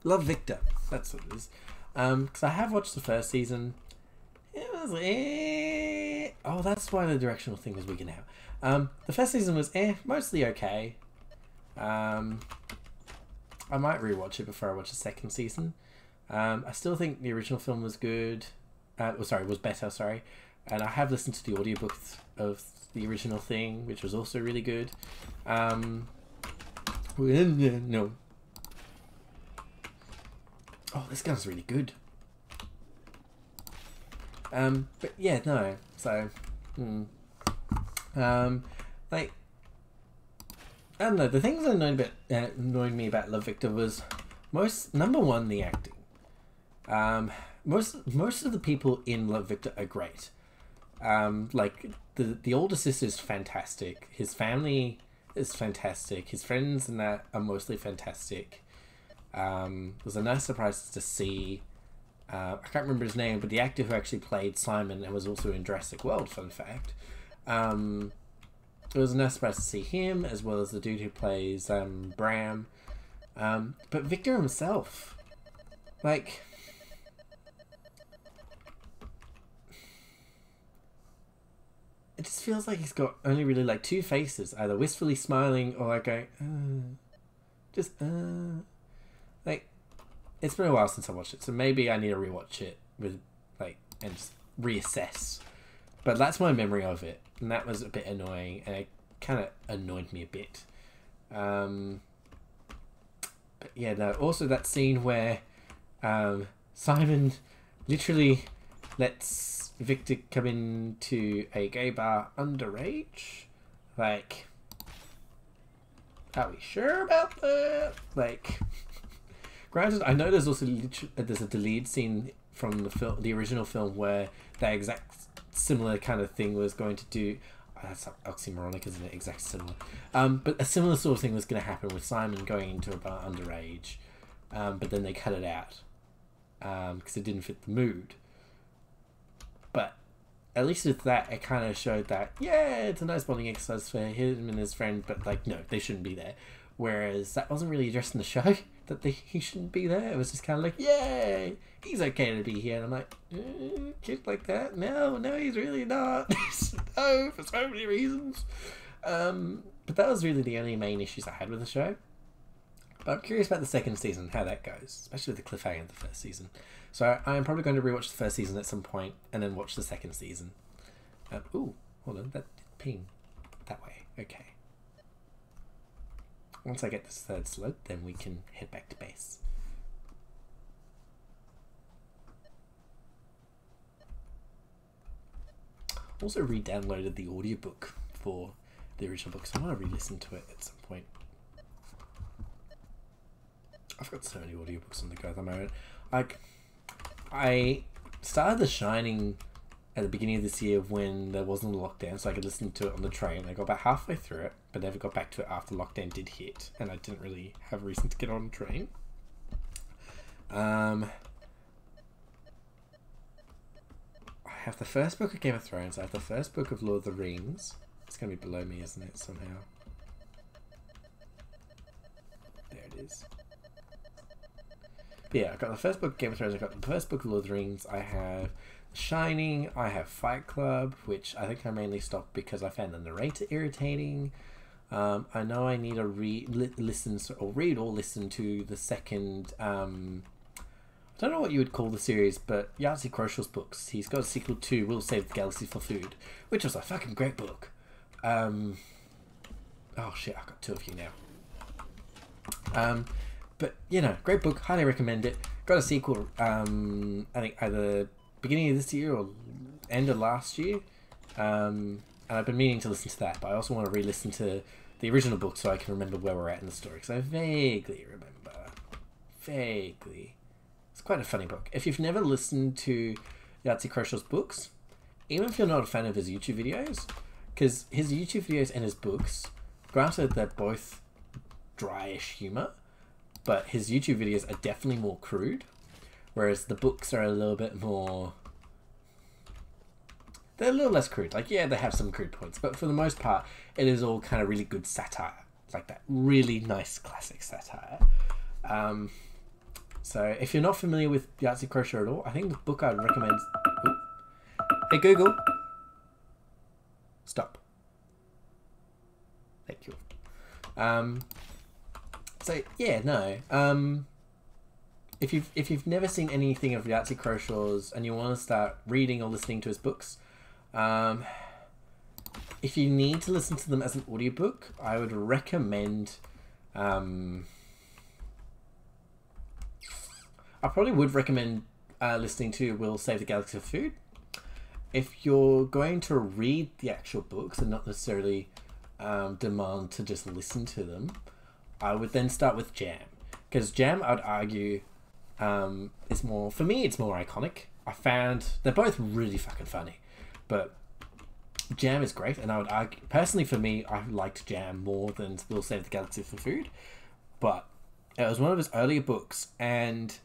Love, Victor. That's what it is. Because I have watched the first season. It was eh. Oh, that's why the directional thing was weak now. The first season was eh, mostly okay. I might rewatch it before I watch the second season. I still think the original film was good. Well, sorry, was better. Sorry, and I have listened to the audiobook of the original thing, which was also really good. No. Oh, this gun's really good. But yeah, no. So, like, I don't know. The things that annoyed me about Love, Victor was number one, the acting. Most of the people in Love, Victor are great. Like the older sister is fantastic. His family is fantastic. His friends and that are mostly fantastic. It was a nice surprise to see. I can't remember his name, but the actor who actually played Simon and was also in Jurassic World, fun fact. It was a nice surprise to see him, as well as the dude who plays Bram. But Victor himself, like, it just feels like he's got only really like 2 faces, either wistfully smiling or like going, just like, it's been a while since I watched it, so maybe I need to rewatch it with like and just reassess. But that's my memory of it, and that was a bit annoying, and it kind of annoyed me a bit. But yeah, no. Also, that scene where Simon literally lets Victor come into a gay bar underage, like, are we sure about that? Like. Granted, I know there's also there's a deleted scene from the original film where that exact similar kind of thing was going to do. Oh, that's oxymoronic, isn't it? Exact similar. But a similar sort of thing was going to happen with Simon going into a bar underage, but then they cut it out because it didn't fit the mood. But at least with that, it kind of showed that yeah, it's a nice bonding exercise for him and his friend. But like, no, they shouldn't be there. Whereas that wasn't really addressed in the show. That he shouldn't be there. It was just kind of like, yay, he's okay to be here. And I'm like, kid like that? No, he's really not. No, for so many reasons. But that was really the only main issues I had with the show. But I'm curious about the second season, how that goes, especially with the cliffhanger of the first season. So I'm probably going to rewatch the first season at some point and then watch the second season. Ooh, hold on, that did ping that way. Okay. Once I get this third slot, then we can head back to base. Also re-downloaded the audiobook for the original book, so I want to re-listen to it at some point. I've got so many audiobooks on the go at the moment. I started The Shining at the beginning of this year when there wasn't a lockdown, so I could listen to it on the train. I got about halfway through it, but never got back to it after lockdown did hit, and I didn't really have a reason to get on a train. I have the first book of Game of Thrones, I have the first book of Lord of the Rings. It's going to be below me, isn't it, somehow? There it is. But yeah, I've got the first book of Game of Thrones, I've got the first book of Lord of the Rings, I have Shining, I have Fight Club, which I think I mainly stopped because I found the narrator irritating. I know I need to listen to the second Don't know what you would call the series, but Yahtzee Croshaw's books. He's got a sequel to We'll Save the Galaxy for Food, which was a fucking great book. Oh shit, I've got two of you now. But, you know, great book, highly recommend it. Got a sequel, I think either beginning of this year or end of last year. And I've been meaning to listen to that, but I also want to re-listen to the original book so I can remember where we're at in the story, because I vaguely remember. Vaguely. It's quite a funny book. If you've never listened to Yahtzee Croshaw's books, even if you're not a fan of his YouTube videos, because his YouTube videos and his books, granted they're both dryish humor, but his YouTube videos are definitely more crude, whereas the books are a little bit more... They're a little less crude. Like, yeah, they have some crude points, but for the most part, it is all kind of really good satire. Like that really nice classic satire. So if you're not familiar with Yahtzee Croshaw at all, I think the book I'd recommend... Ooh. Hey, Google. Stop. Thank you. So yeah, no. If you've never seen anything of Yahtzee Croshaw's and you want to start reading or listening to his books, if you need to listen to them as an audiobook, I would recommend. I probably would recommend listening to "We'll Save the Galaxy for Food." If you're going to read the actual books and not necessarily demand to just listen to them. I would then start with Jam, because Jam, I'd argue, is more, for me, it's more iconic. I found they're both really fucking funny, but Jam is great, and I would argue, personally for me, I liked Jam more than We'll Save the Galaxy for Food, but it was one of his earlier books, and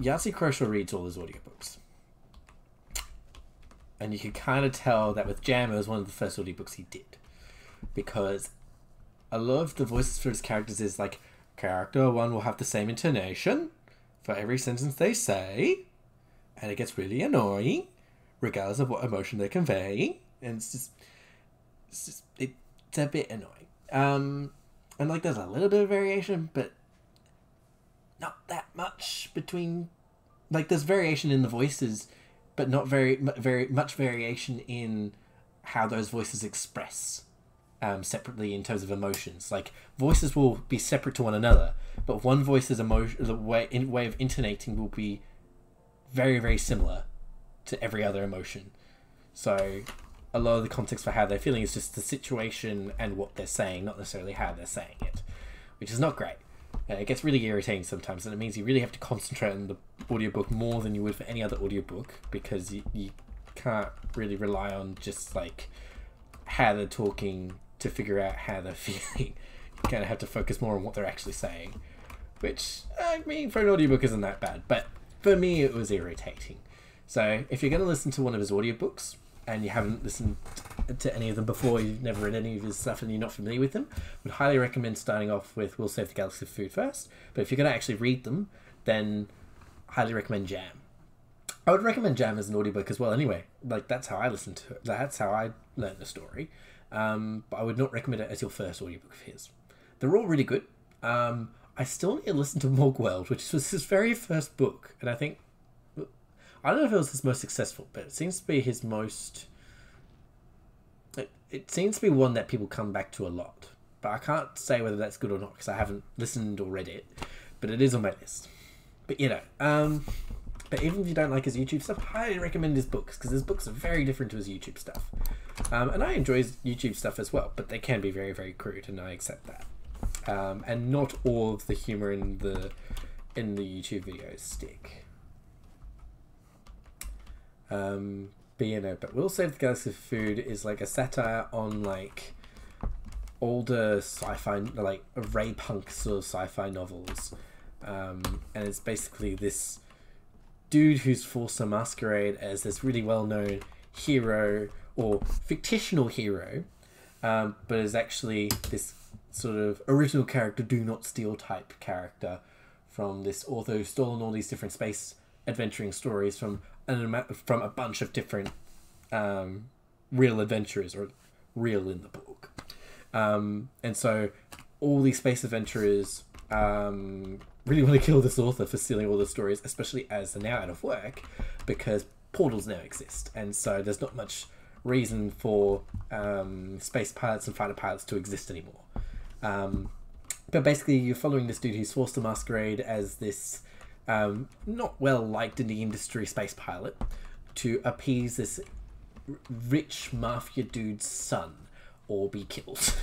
Yahtzee Croshaw reads all his audiobooks. And you can kind of tell that with Jam, it was one of the first audiobooks he did, because I love the voices for his characters is like, character one will have the same intonation for every sentence they say, and it gets really annoying, regardless of what emotion they're conveying, and it's a bit annoying. And like there's a little bit of variation, but not that much between, like there's variation in the voices, but not very much variation in how those voices express. Separately in terms of emotions, like voices will be separate to one another, but one voice's emotion, the way of intonating will be very similar to every other emotion. So a lot of the context for how they're feeling is just the situation and what they're saying, not necessarily how they're saying it, which is not great. It gets really irritating sometimes, and it means you really have to concentrate on the audiobook more than you would for any other audiobook, because you can't really rely on just like how they're talking to figure out how they're feeling. You kind of have to focus more on what they're actually saying, which, I mean, for an audiobook isn't that bad, but for me it was irritating. So if you're going to listen to one of his audiobooks and you haven't listened to any of them before, you've never read any of his stuff and you're not familiar with them, I would highly recommend starting off with We'll Save the Galaxy for Food first, but if you're going to actually read them, then highly recommend Jam. I would recommend Jam as an audiobook as well anyway, like that's how I listened to it, that's how I learned the story. But I would not recommend it as your first audiobook of his. They're all really good. I still need to listen to Morgworld, which was his very first book, and I think, I don't know if it was his most successful, but it seems to be his most, it seems to be one that people come back to a lot, but I can't say whether that's good or not because I haven't listened or read it, but it is on my list. But you know, but even if you don't like his YouTube stuff, I highly recommend his books, because his books are very different to his YouTube stuff. And I enjoy his YouTube stuff as well, but they can be very crude, and I accept that. And not all of the humor in the YouTube videos stick. But you know, but We'll Save the Galaxy for Food is like a satire on like older sci-fi, like ray punk sort of sci-fi novels. And it's basically this dude who's forced to masquerade as this really well-known hero or fictional hero, but is actually this sort of original character, do not steal type character from this author who's stolen all these different space adventuring stories from a bunch of different real adventurers, or real in the book. And so all these space adventurers really want to kill this author for stealing all the stories, especially as they're now out of work, because portals now exist, and so there's not much reason for space pilots and fighter pilots to exist anymore. But basically you're following this dude who's forced to masquerade as this not well liked in the industry space pilot to appease this rich mafia dude's son or be killed.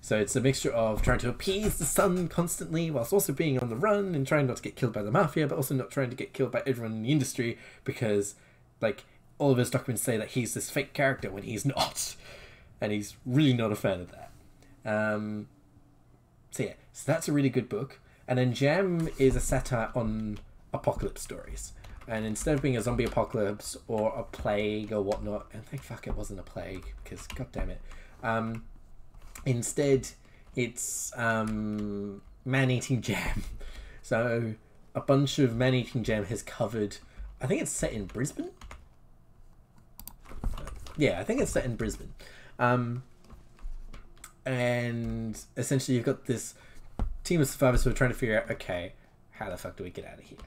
So it's a mixture of trying to appease the son constantly whilst also being on the run and trying not to get killed by the mafia, but also not trying to get killed by everyone in the industry, because like all of his documents say that he's this fake character when he's not, and he's really not a fan of that. So yeah, so that's a really good book. And then Jam is a satire on apocalypse stories. And instead of being a zombie apocalypse or a plague or whatnot, and thank fuck it wasn't a plague, because god damn it. Instead, it's man-eating jam. So a bunch of man-eating jam has covered, I think it's set in Brisbane? Yeah, I think it's set in Brisbane. And essentially you've got this team of survivors who are trying to figure out, okay, how the fuck do we get out of here?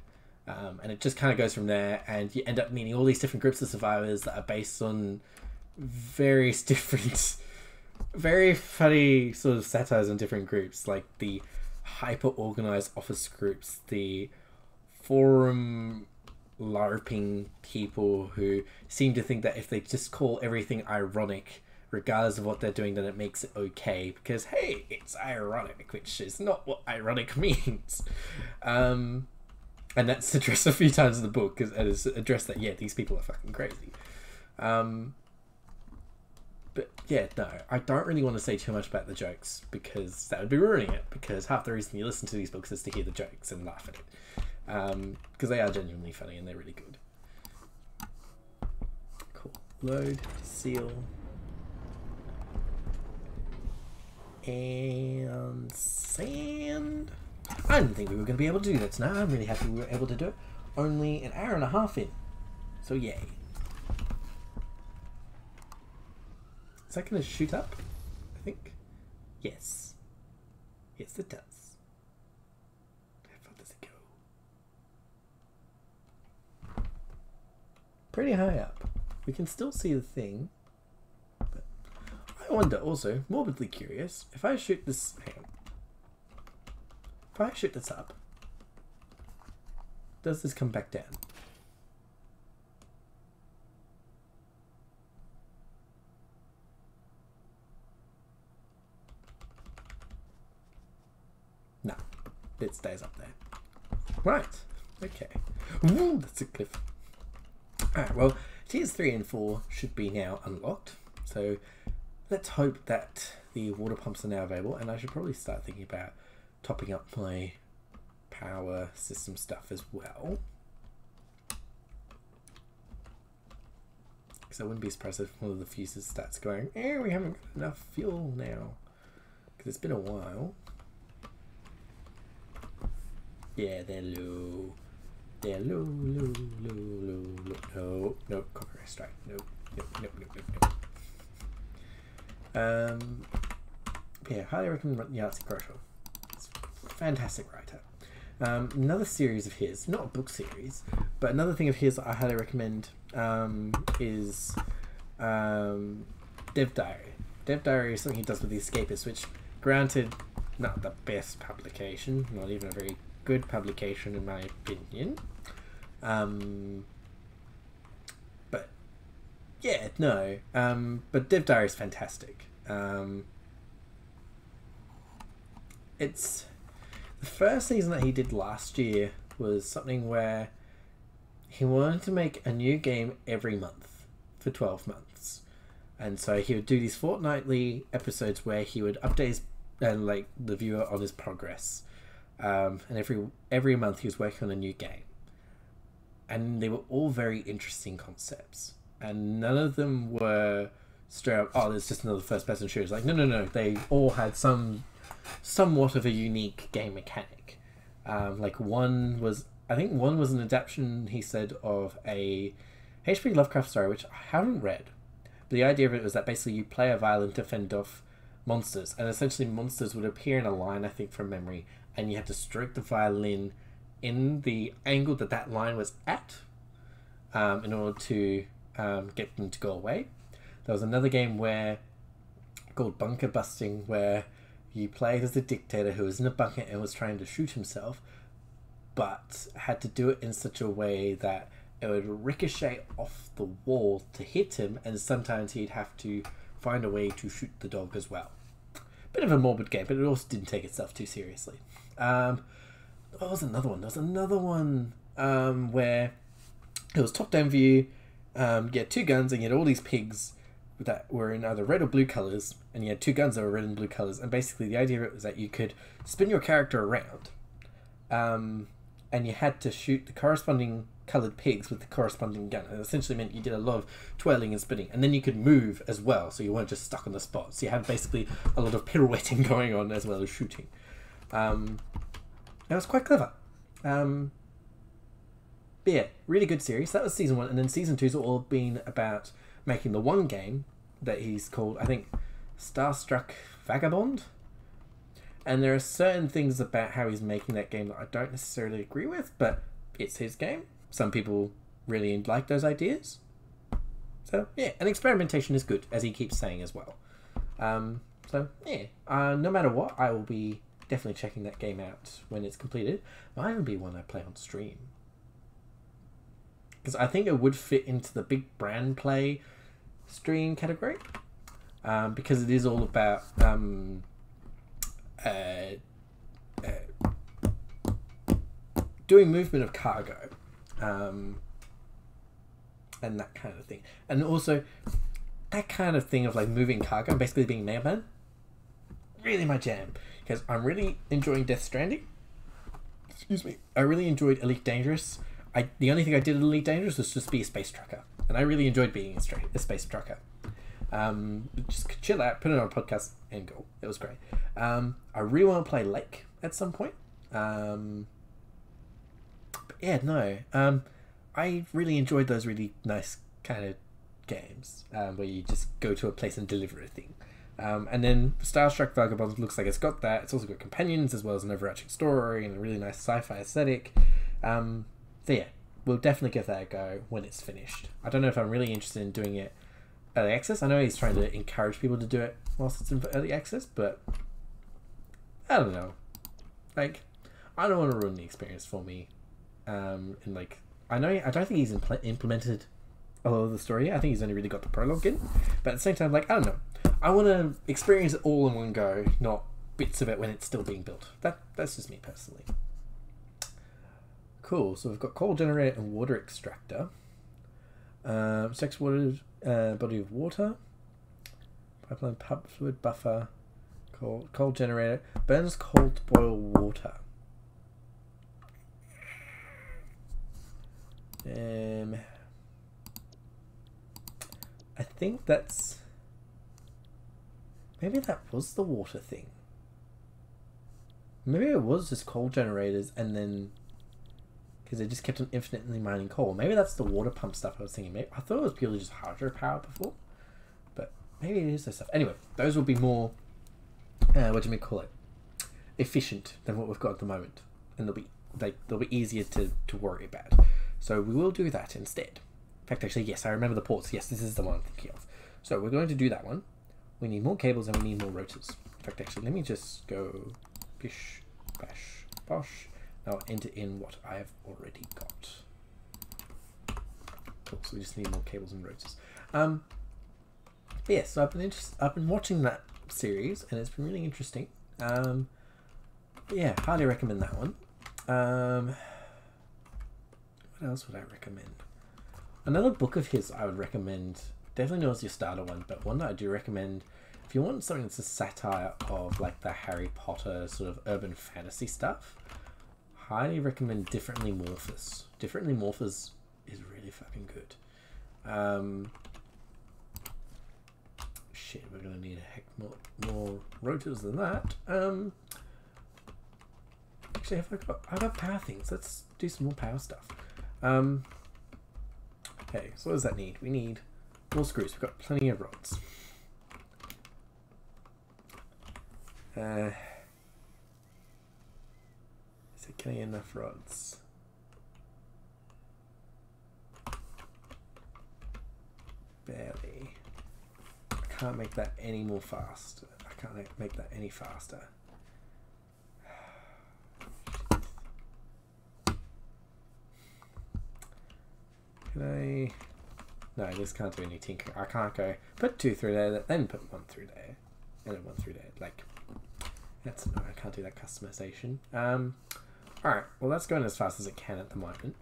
And it just kind of goes from there, and you end up meeting all these different groups of survivors that are based on various different, very funny sort of satires on different groups, like the hyper-organized office groups, the forum LARPing people who seem to think that if they just call everything ironic, regardless of what they're doing, then it makes it okay, because, hey, it's ironic, which is not what ironic means. And that's addressed a few times in the book, because it is addressed that, yeah, these people are fucking crazy. But yeah, no, I don't really want to say too much about the jokes, because that would be ruining it, because half the reason you listen to these books is to hear the jokes and laugh at it. Because they are genuinely funny and they're really good. Cool. Load, seal, and sand. I didn't think we were going to be able to do that tonight. I'm really happy we were able to do it. Only an hour and a half in. So yay. Is that going to shoot up? I think. Yes. Yes, it does. How far does it go? Pretty high up. We can still see the thing. But I wonder also, morbidly curious, if I shoot this... Hang on. If I shoot this up, does this come back down? No, it stays up there. Right, okay. Ooh, that's a cliff. Alright, well, tiers 3 and 4 should be now unlocked, so let's hope that the water pumps are now available, and I should probably start thinking about topping up my power system stuff as well, because I wouldn't be surprised if one of the fuses starts going, eh, we haven't got enough fuel now, because it's been a while. Yeah, they're low. They're low, low, low, low, low. No, no, copyright strike. No, no, no, no, no, no. Yeah, highly recommend Yahtzee Croshaw. Fantastic writer. Another series of his, not a book series, but another thing of his that I highly recommend is Dev Diary. Dev Diary is something he does with The Escapists, which, granted, not the best publication, not even a very good publication in my opinion. But yeah, no. But Dev Diary is fantastic. It's... The first season that he did last year was something where he wanted to make a new game every month for 12 months. And so he would do these fortnightly episodes where he would update his, like the viewer on his progress. And every month he was working on a new game. And they were all very interesting concepts. And none of them were straight up, oh, there's just another first-person shooter. It's like, no, no, no. They all had some... somewhat of a unique game mechanic. Like one was, I think one was an adaptation, he said, of a H.P. Lovecraft story, which I haven't read. But the idea of it was that basically you play a violin to fend off monsters, and essentially monsters would appear in a line, I think from memory, and you had to stroke the violin in the angle that that line was at in order to get them to go away. There was another game where called Bunker Busting, where you played as a dictator who was in a bunker and was trying to shoot himself, but had to do it in such a way that it would ricochet off the wall to hit him, and sometimes he'd have to find a way to shoot the dog as well. Bit of a morbid game, but it also didn't take itself too seriously. What was another one? There was another one where it was top-down view, you had two guns and you had all these pigs that were in either red or blue colours, and you had two guns that were red and blue colours, and basically the idea of it was that you could spin your character around and you had to shoot the corresponding coloured pigs with the corresponding gun. It essentially meant you did a lot of twirling and spinning, and then you could move as well, so you weren't just stuck on the spot. So you had basically a lot of pirouetting going on as well as shooting. That was quite clever. But yeah, really good series. That was season one, and then season two's all been about making the one game that he's called, I think, Starstruck Vagabond. And there are certain things about how he's making that game that I don't necessarily agree with, but it's his game. Some people really like those ideas. So yeah, and experimentation is good, as he keeps saying as well. So yeah, no matter what, I will be definitely checking that game out when it's completed. Mine will be one I play on stream, because I think it would fit into the big brand play stream category, because it is all about doing movement of cargo and that kind of thing, and also that kind of thing of like moving cargo and basically being mailman. Really my jam, because I'm really enjoying Death Stranding. Excuse me. I really enjoyed Elite Dangerous. The only thing I did in Elite Dangerous was just be a space trucker, and I really enjoyed being a space trucker. Just chill out, put it on a podcast, and go. It was great. I really want to play Lake at some point. But yeah, no. I really enjoyed those really nice kind of games where you just go to a place and deliver a thing. And then Starstruck Vagabond looks like it's got that. It's also got companions as well as an overarching story and a really nice sci-fi aesthetic. So yeah, we'll definitely give that a go when it's finished. I don't know if I'm really interested in doing it early access. I know he's trying to encourage people to do it whilst it's in early access, but I don't know. Like, I don't want to ruin the experience for me. And like, I don't think he's implemented a lot of the story yet. I think he's only really got the prologue in. But at the same time, like, I don't know. I want to experience it all in one go, not bits of it when it's still being built. That's just me personally. Cool, so we've got coal generator and water extractor. Sex watered body of water. Pipeline pump fluid buffer. Coal generator. Burns coal to boil water. I think that's... Maybe that was the water thing. Maybe it was just coal generators and then... Because they just kept on infinitely mining coal. Maybe that's the water pump stuff I was thinking. Maybe, I thought it was purely just hydropower before. But maybe it is that stuff. Anyway, those will be more... efficient than what we've got at the moment. And they'll be easier to worry about. So we will do that instead. In fact, actually, yes, I remember the ports. Yes, this is the one I'm thinking of. So we're going to do that one. We need more cables and we need more rotors. In fact, actually, let me just go pish, bash, bosh. I'll enter in what I've already got. Cool, so we just need more cables and rotors. Yeah, so I've been watching that series and it's been really interesting. Yeah, highly recommend that one. What else would I recommend? Another book of his I would recommend. Definitely not as your starter one, but one that I do recommend if you want something that's a satire of like the Harry Potter sort of urban fantasy stuff. Highly recommend Differently Morphers. Differently Morphers is really fucking good. Shit, we're gonna need a heck more rotors than that. Actually, I've got power things. Let's do some more power stuff. Okay, so what does that need? We need more screws. We've got plenty of rods. Can I get enough rods? Barely. I can't make that any more fast. I can't make that any faster. Can I? No, this can't do any tinkering. I can't go put 2 through there, then put 1 through there, and then 1 through there. Like, that's no, I can't do that customization. Alright, well that's going as fast as it can at the moment.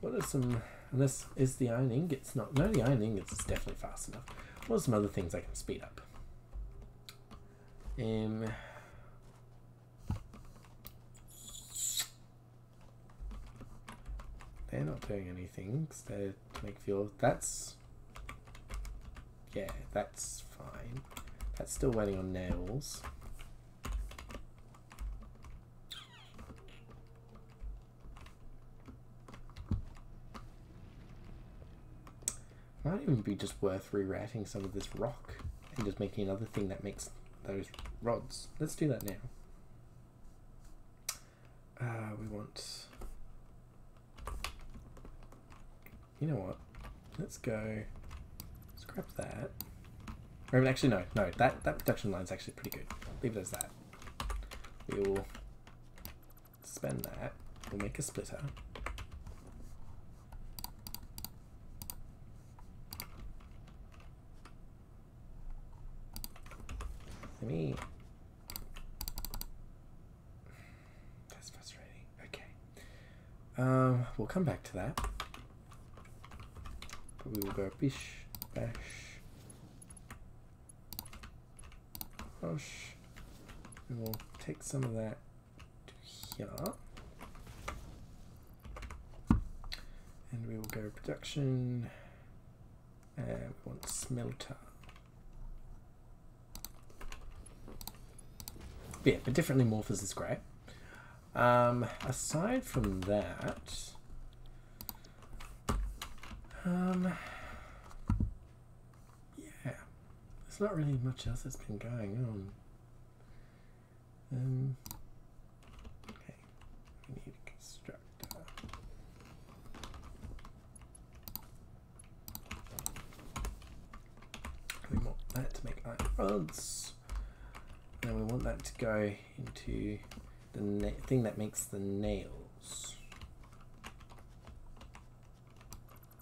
What are some, and this is the iron ingots, not, no the iron ingots is definitely fast enough. What are some other things I can speed up? They're not doing anything, so they make fuel. That's, yeah, that's fine. That's still waiting on nails. Might even be just worth rewriting some of this rock and just making another thing that makes those rods. Let's do that now. We want... You know what? Let's go... Scrap that. Or actually, no. No, that production line's actually pretty good. Leave it as that. We will spend that. We'll make a splitter. Let me... That's frustrating. Okay. We'll come back to that. But we will go bish, bash, bosh. And we'll take some of that to here. And we will go production. And we want smelter. Yeah, but definitely morphers is great. Aside from that, yeah, there's not really much else that's been going on. Okay, we need a constructor. We want that to make iron rods. And we want that to go into the thing that makes the nails.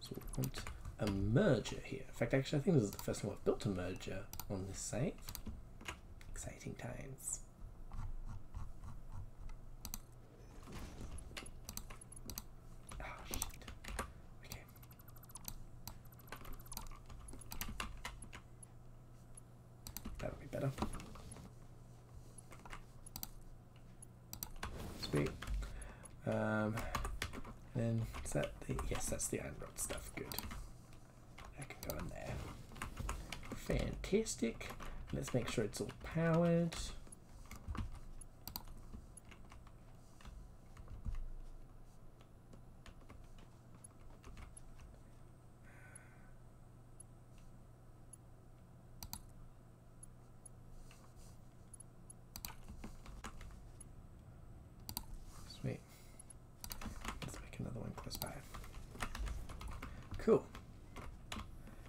So we want a merger here. In fact, actually, I think this is the first time I've built a merger on this save. Exciting times. Oh, shit. Okay. That'll be better. Then is that the, yes, that's the iron rod stuff. Good, that can go in there. Fantastic. Let's make sure it's all powered.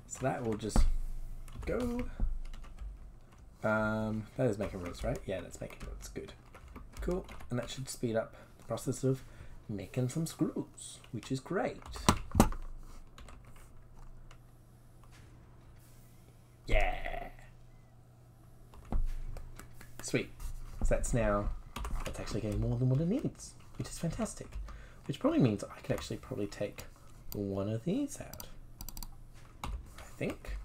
So that will just go. That is making roads, right? Yeah, that's making roads. Good. Cool. And that should speed up the process of making some screws, which is great. Yeah. Sweet. So that's now, that's actually getting more than what it needs, which is fantastic. Which probably means I could actually probably take one of these out. I think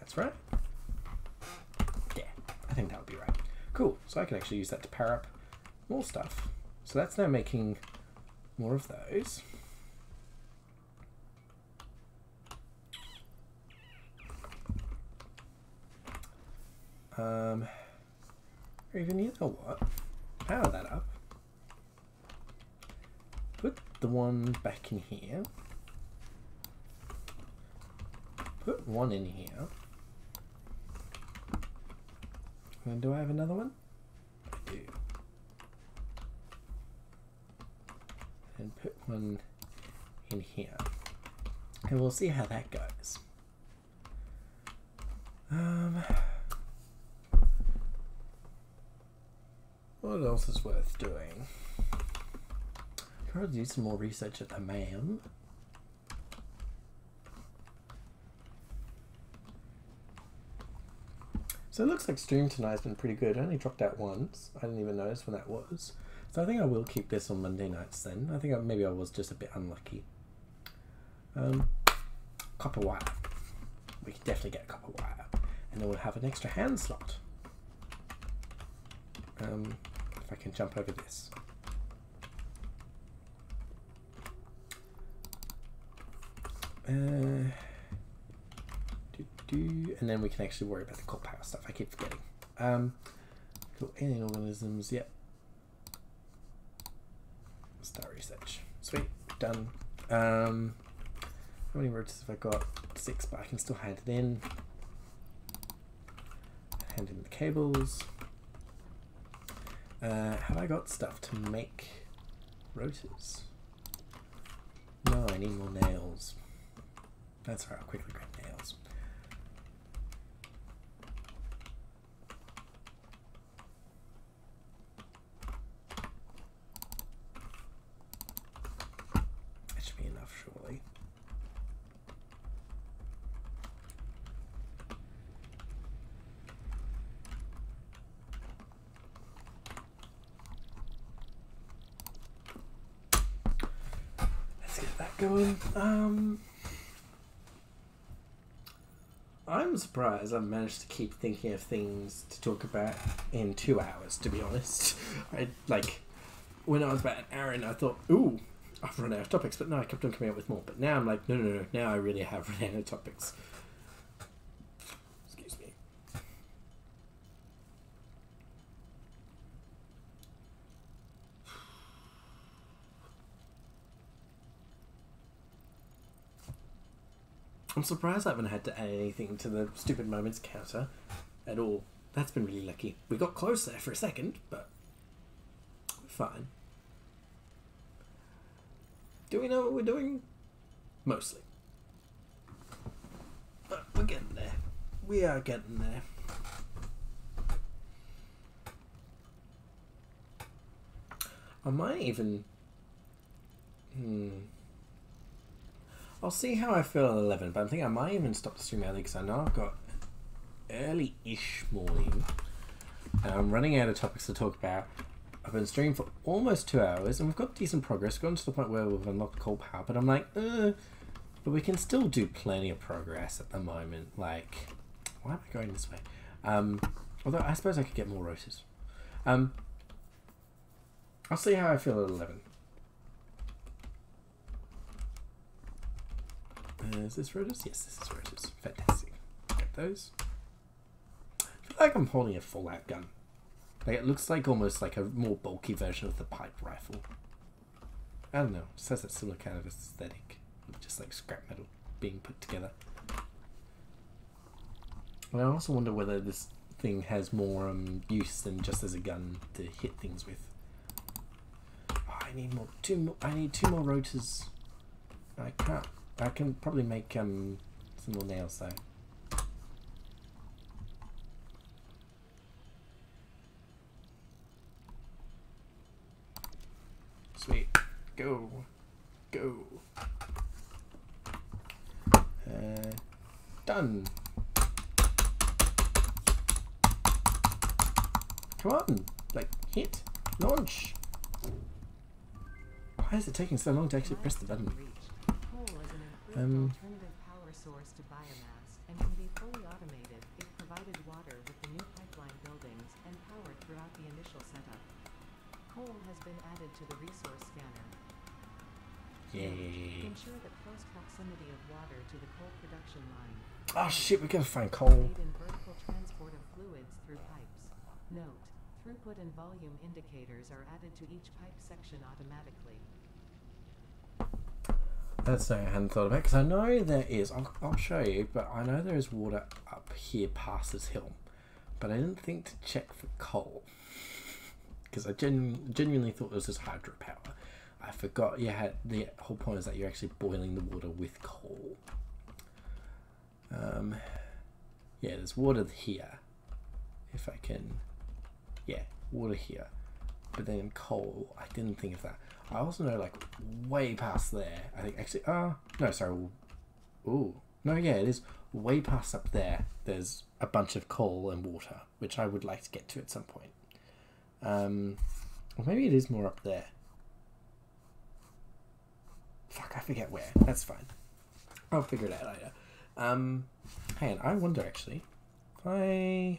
that's right. Yeah, I think that would be right. Cool, so I can actually use that to power up more stuff. So that's now making more of those. Or even, you know what, power that up. Put the one back in here. Put one in here. And do I have another one? I do. And put one in here. And we'll see how that goes. What else is worth doing? Probably do some more research at the MAM. So it looks like stream tonight's been pretty good. I only dropped out once. I didn't even notice when that was. So I think I will keep this on Monday nights then. I think maybe I was just a bit unlucky. Copper wire. We can definitely get copper wire. And then we'll have an extra hand slot. If I can jump over this. And then we can actually worry about the cold power stuff. I keep forgetting. Cool, alien organisms, yep. Star research. Sweet, done. How many roaches have I got? 6, but I can still hand it in. Hand in the cables. Have I got stuff to make rotors? No, I need more nails. That's all right, I'll quickly grab nails. That should be enough, surely. Let's get that going. I'm surprised I've managed to keep thinking of things to talk about in 2 hours, to be honest. When I was about an hour in, I thought, ooh, I've run out of topics, but no, I kept on coming up with more. But now I'm like, no, now I really have run out of topics. Excuse me. I'm surprised I haven't had to add anything to the stupid moments counter at all. That's been really lucky. We got close there for a second, but we're fine. Do we know what we're doing? Mostly. But we're getting there. We are getting there. I might even... I'll see how I feel at 11, but I'm thinking I might even stop the stream early because I know I've got an early-ish morning and I'm running out of topics to talk about. I've been streaming for almost 2 hours and we've got decent progress. We've gotten to the point where we've unlocked coal power, but I'm like, but we can still do plenty of progress at the moment. Like, why am I going this way? Although I suppose I could get more rotors. I'll see how I feel at 11. Is this rotors? Yes, this is rotors. Fantastic. Get those. I feel like I'm holding a Fallout gun. Like, it looks like almost like a more bulky version of the pipe rifle. I don't know. It just has that similar kind of aesthetic. Just like scrap metal being put together. And I also wonder whether this thing has more use than just as a gun to hit things with. Oh, I need more. I need 2 more rotors. I can't. I can probably make some more nails though. Sweet. Go. Go. Done. Come on. Like, hit. Launch. Why is it taking so long to actually press the button? Alternative power source to biomass and can be fully automated. It provided water with the new pipeline buildings and powered throughout the initial setup. Coal has been added to the resource scanner. Yay. Ensure that close proximity of water to the coal production line. Oh shit, we gotta find coal. In vertical transport of fluids through pipes. Note, throughput and volume indicators are added to each pipe section automatically. That's something I hadn't thought about, because I know there is, I'll show you, but I know there is water up here past this hill. But I didn't think to check for coal, because I genuinely thought it was just hydropower. I forgot you had, the whole point is that you're actually boiling the water with coal. Yeah, there's water here. If I can, yeah, water here. But then coal, I didn't think of that. I also know, like, way past there, I think actually, no, sorry. Ooh, no, yeah, it is way past up there. There's a bunch of coal and water, which I would like to get to at some point. Or maybe it is more up there. Fuck, I forget where. That's fine. I'll figure it out later. Hang on, I wonder actually. If I...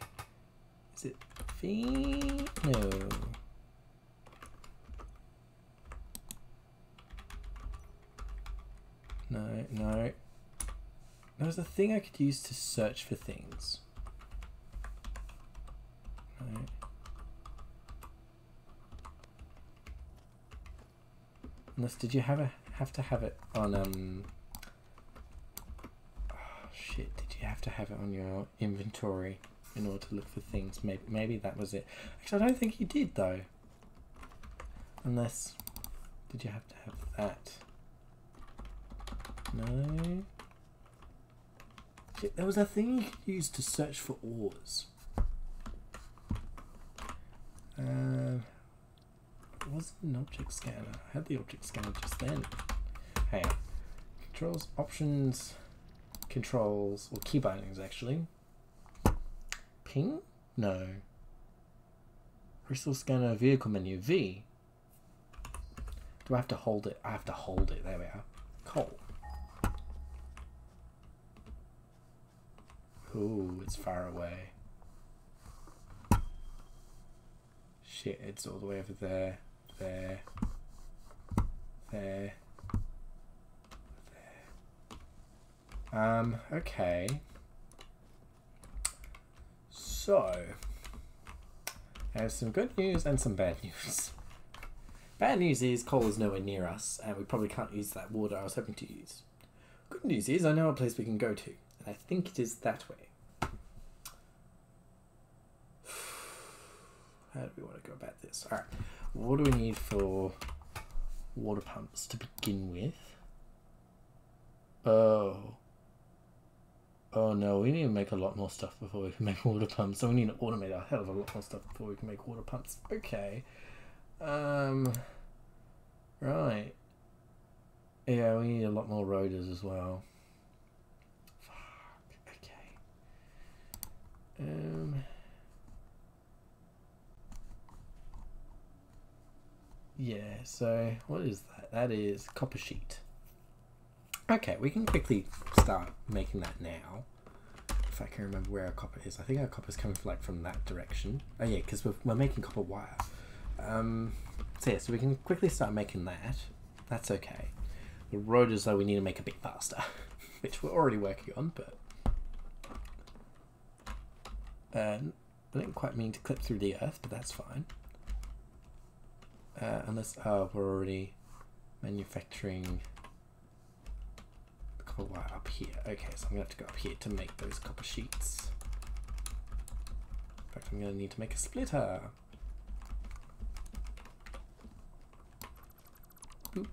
Is it V? No. No, no. There's a thing I could use to search for things. No. Unless, did you have to have it on oh shit, did you have to have it on your inventory in order to look for things? Maybe that was it. Actually, I don't think you did though. Unless, did you have to have that? No. Shit, there was a thing you could use to search for ores. It wasn't an object scanner. I had the object scanner just then. Hang on. Controls, options, controls, or key bindings actually. Ping? No. Crystal scanner, vehicle menu, V. Do I have to hold it? I have to hold it. There we are. Coal. Ooh, it's far away. Shit, it's all the way over there. There. There. There. Okay. So, I have some good news and some bad news. Bad news is coal is nowhere near us, and we probably can't use that water I was hoping to use. Good news is I know a place we can go to. I think it is that way. How do we want to go about this? Alright, what do we need for water pumps to begin with? Oh. Oh no, we need to make a lot more stuff before we can make water pumps. So we need to automate a hell of a lot more stuff before we can make water pumps. Okay. Right. Yeah, we need a lot more rotors as well. Yeah, so what is that? That is copper sheet. Okay, we can quickly start making that now. If I can remember where our copper is. I think our copper's coming from, like, from that direction. Oh yeah, because we're making copper wire. So yeah, so we can quickly start making that. That's okay. The rotors though we need to make a bit faster, which we're already working on, but I didn't quite mean to clip through the earth, but that's fine. Unless, we're already manufacturing the copper wire up here. Okay, so I'm going to have to go up here to make those copper sheets. In fact, I'm going to need to make a splitter. Boop.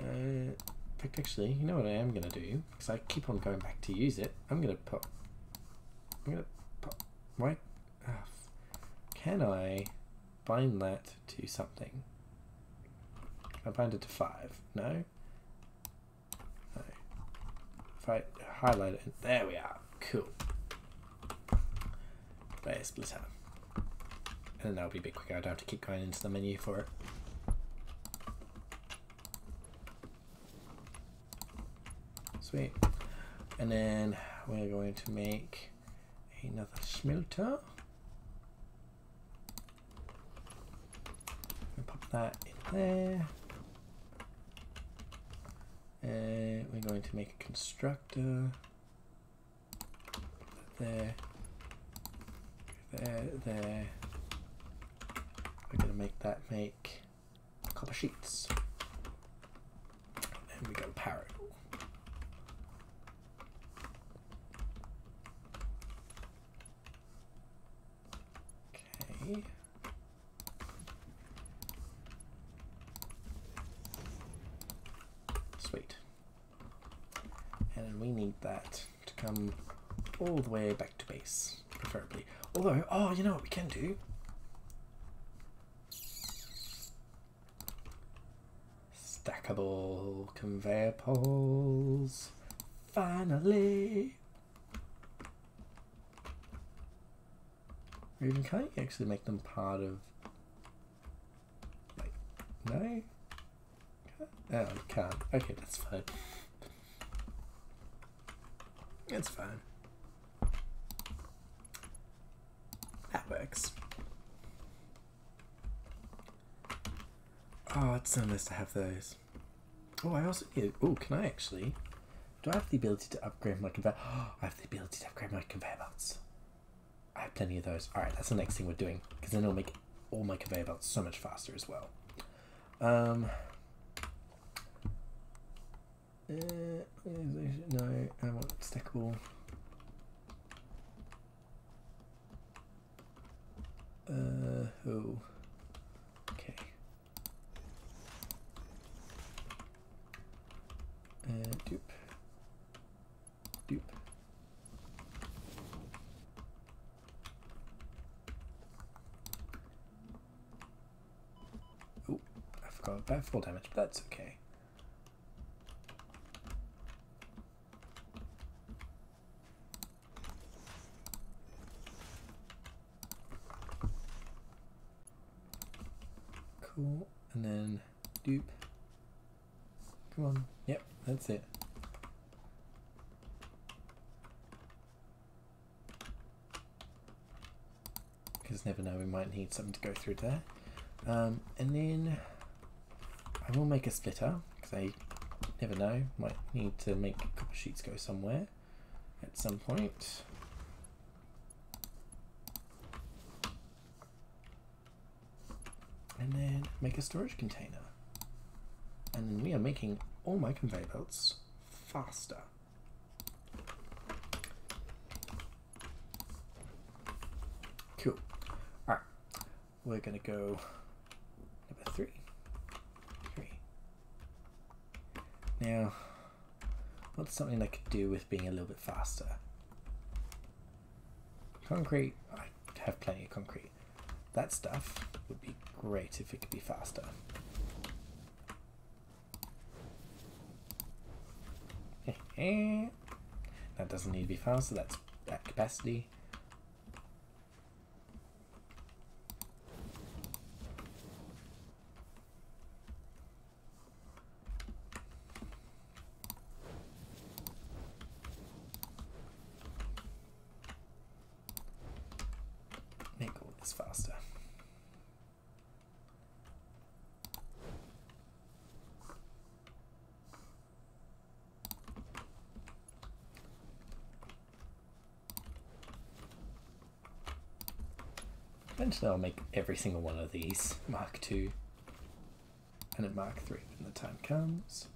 In fact, actually, you know what I am going to do? Because I keep on going back to use it. I'm going to put... Right, can I bind that to something? Can I bind it to 5? No? No. If I highlight it, there we are. Cool. There, splitter. And that'll be a bit quicker. I don't have to keep going into the menu for it. Sweet. And then we're going to make another smelter. We'll pop that in there. And we're going to make a constructor. Put that there. There, there. We're going to make that make copper sheets. And we go parrot. see. Sweet. And then we need that to come all the way back to base, preferably. Although, oh, you know what we can do? Stackable conveyor poles. Finally! Raven, can't you actually make them part of... Wait, no? Oh, you can't. Okay, that's fine. It's fine. That works. Oh, it's so nice to have those. Oh, I also need... Oh, can I actually... Do I have the ability to upgrade my conveyor? Oh, I have the ability to upgrade my conveyor belts. I have plenty of those. Alright, that's the next thing we're doing, because then it'll make all my conveyor belts so much faster as well. No, I want stackable. Oh. Okay. Doop. Doop. Oh, I forgot about 4 damage, but that's okay. Cool, and then doop. Come on. Yep, that's it. Because never know, we might need something to go through there. And then I will make a splitter, because I never know, might need to make copper sheets go somewhere at some point. And then make a storage container. And then we are making all my conveyor belts faster. Cool. Alright. We're gonna go number 3. Now, what's something I could do with being a little bit faster? Concrete. I have plenty of concrete. That stuff would be great if it could be faster. That doesn't need to be faster, that's at capacity. Eventually I'll make every single one of these Mark II and at Mark III when the time comes.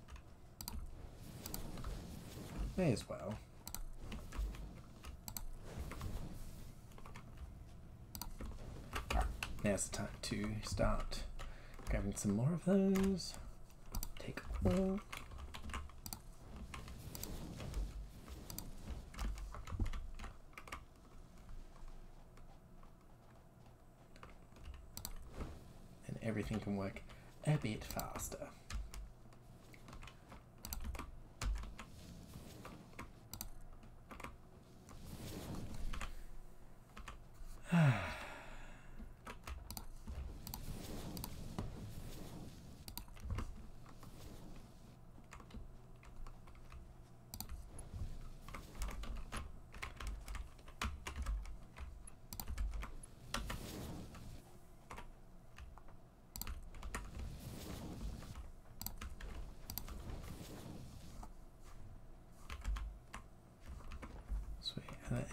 May as well. Alright, now's the time to start grabbing some more of those. Take all. Everything can work a bit faster.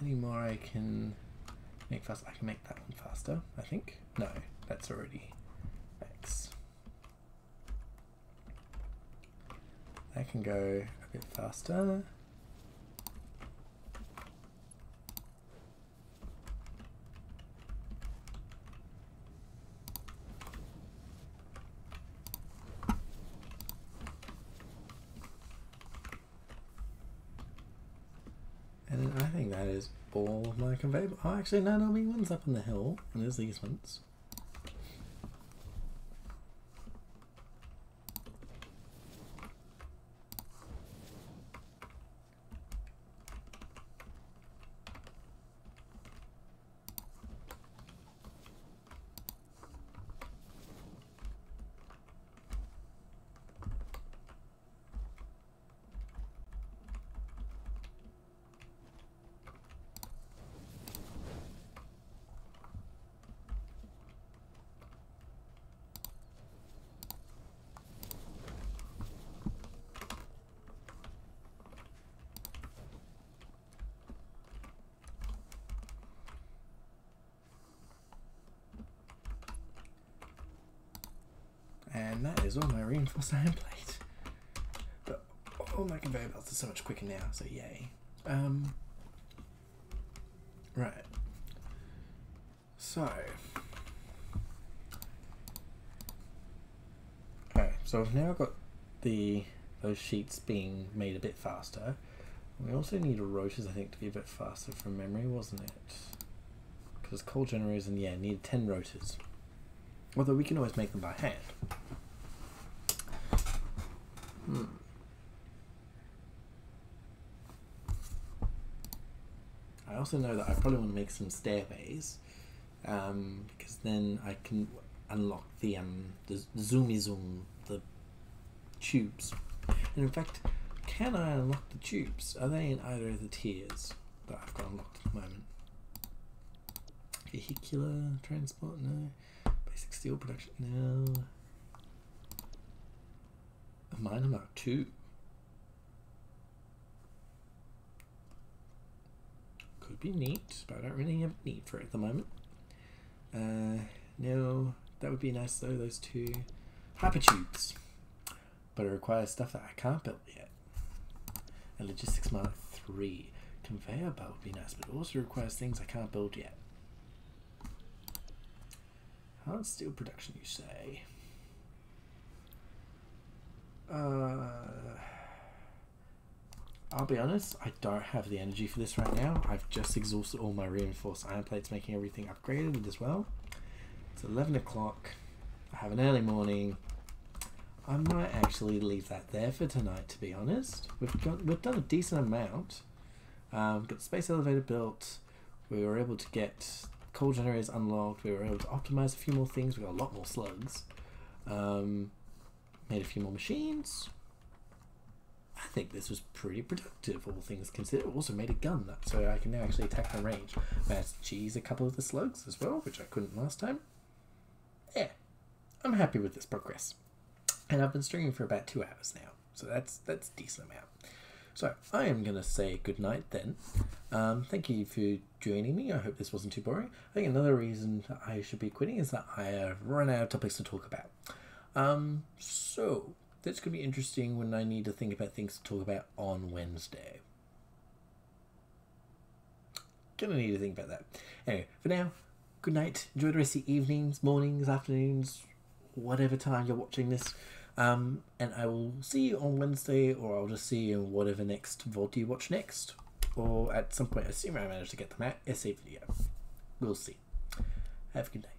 Any more I can make fast? I can make that one faster, I think. No, that's already X. That can go a bit faster. I think that is all of my conveyor. Oh, actually, no, there'll be ones up on the hill, and there's these ones. And that is all my reinforced iron plate. But all my conveyor belts are so much quicker now, so yay. Right. So. Okay, so I've now got those sheets being made a bit faster. We also need rotors, I think, to be a bit faster from memory, wasn't it? Because coal generators, and yeah, need 10 rotors. Although we can always make them by hand. I also know that I probably want to make some stairways, because then I can unlock the zoomy-zoom, the tubes. And in fact, can I unlock the tubes? Are they in either of the tiers that I've got unlocked at the moment? Vehicular transport? No. Basic steel production? No. Mine Mark 2. Could be neat, but I don't really have a need for it at the moment. No, that would be nice though, those two hypertubes. But it requires stuff that I can't build yet. A logistics Mark 3 conveyor belt would be nice, but it also requires things I can't build yet. Hard steel production, you say? I'll be honest, I don't have the energy for this right now. I've just exhausted all my reinforced iron plates, making everything upgraded as well. It's 11 o'clock. I have an early morning. I might actually leave that there for tonight, to be honest. We've done a decent amount. Got the space elevator built. We were able to get coal generators unlocked. We were able to optimize a few more things. We got a lot more slugs. Made a few more machines. I think this was pretty productive, all things considered. Also made a gun, so I can now actually attack the range. Managed to cheese a couple of the slugs as well, which I couldn't last time. Yeah, I'm happy with this progress. And I've been streaming for about 2 hours now, so that's a decent amount. So I am going to say goodnight then. Thank you for joining me. I hope this wasn't too boring. I think another reason I should be quitting is that I have run out of topics to talk about. So that's going to be interesting when I need to think about things to talk about on Wednesday. Going to need to think about that. Anyway, for now, good night. Enjoy the rest of the evenings, mornings, afternoons, whatever time you're watching this. And I will see you on Wednesday, or I'll just see you in whatever next VOD you watch next. Or at some point, assuming I manage to get them out, SA video. We'll see. Have a good night.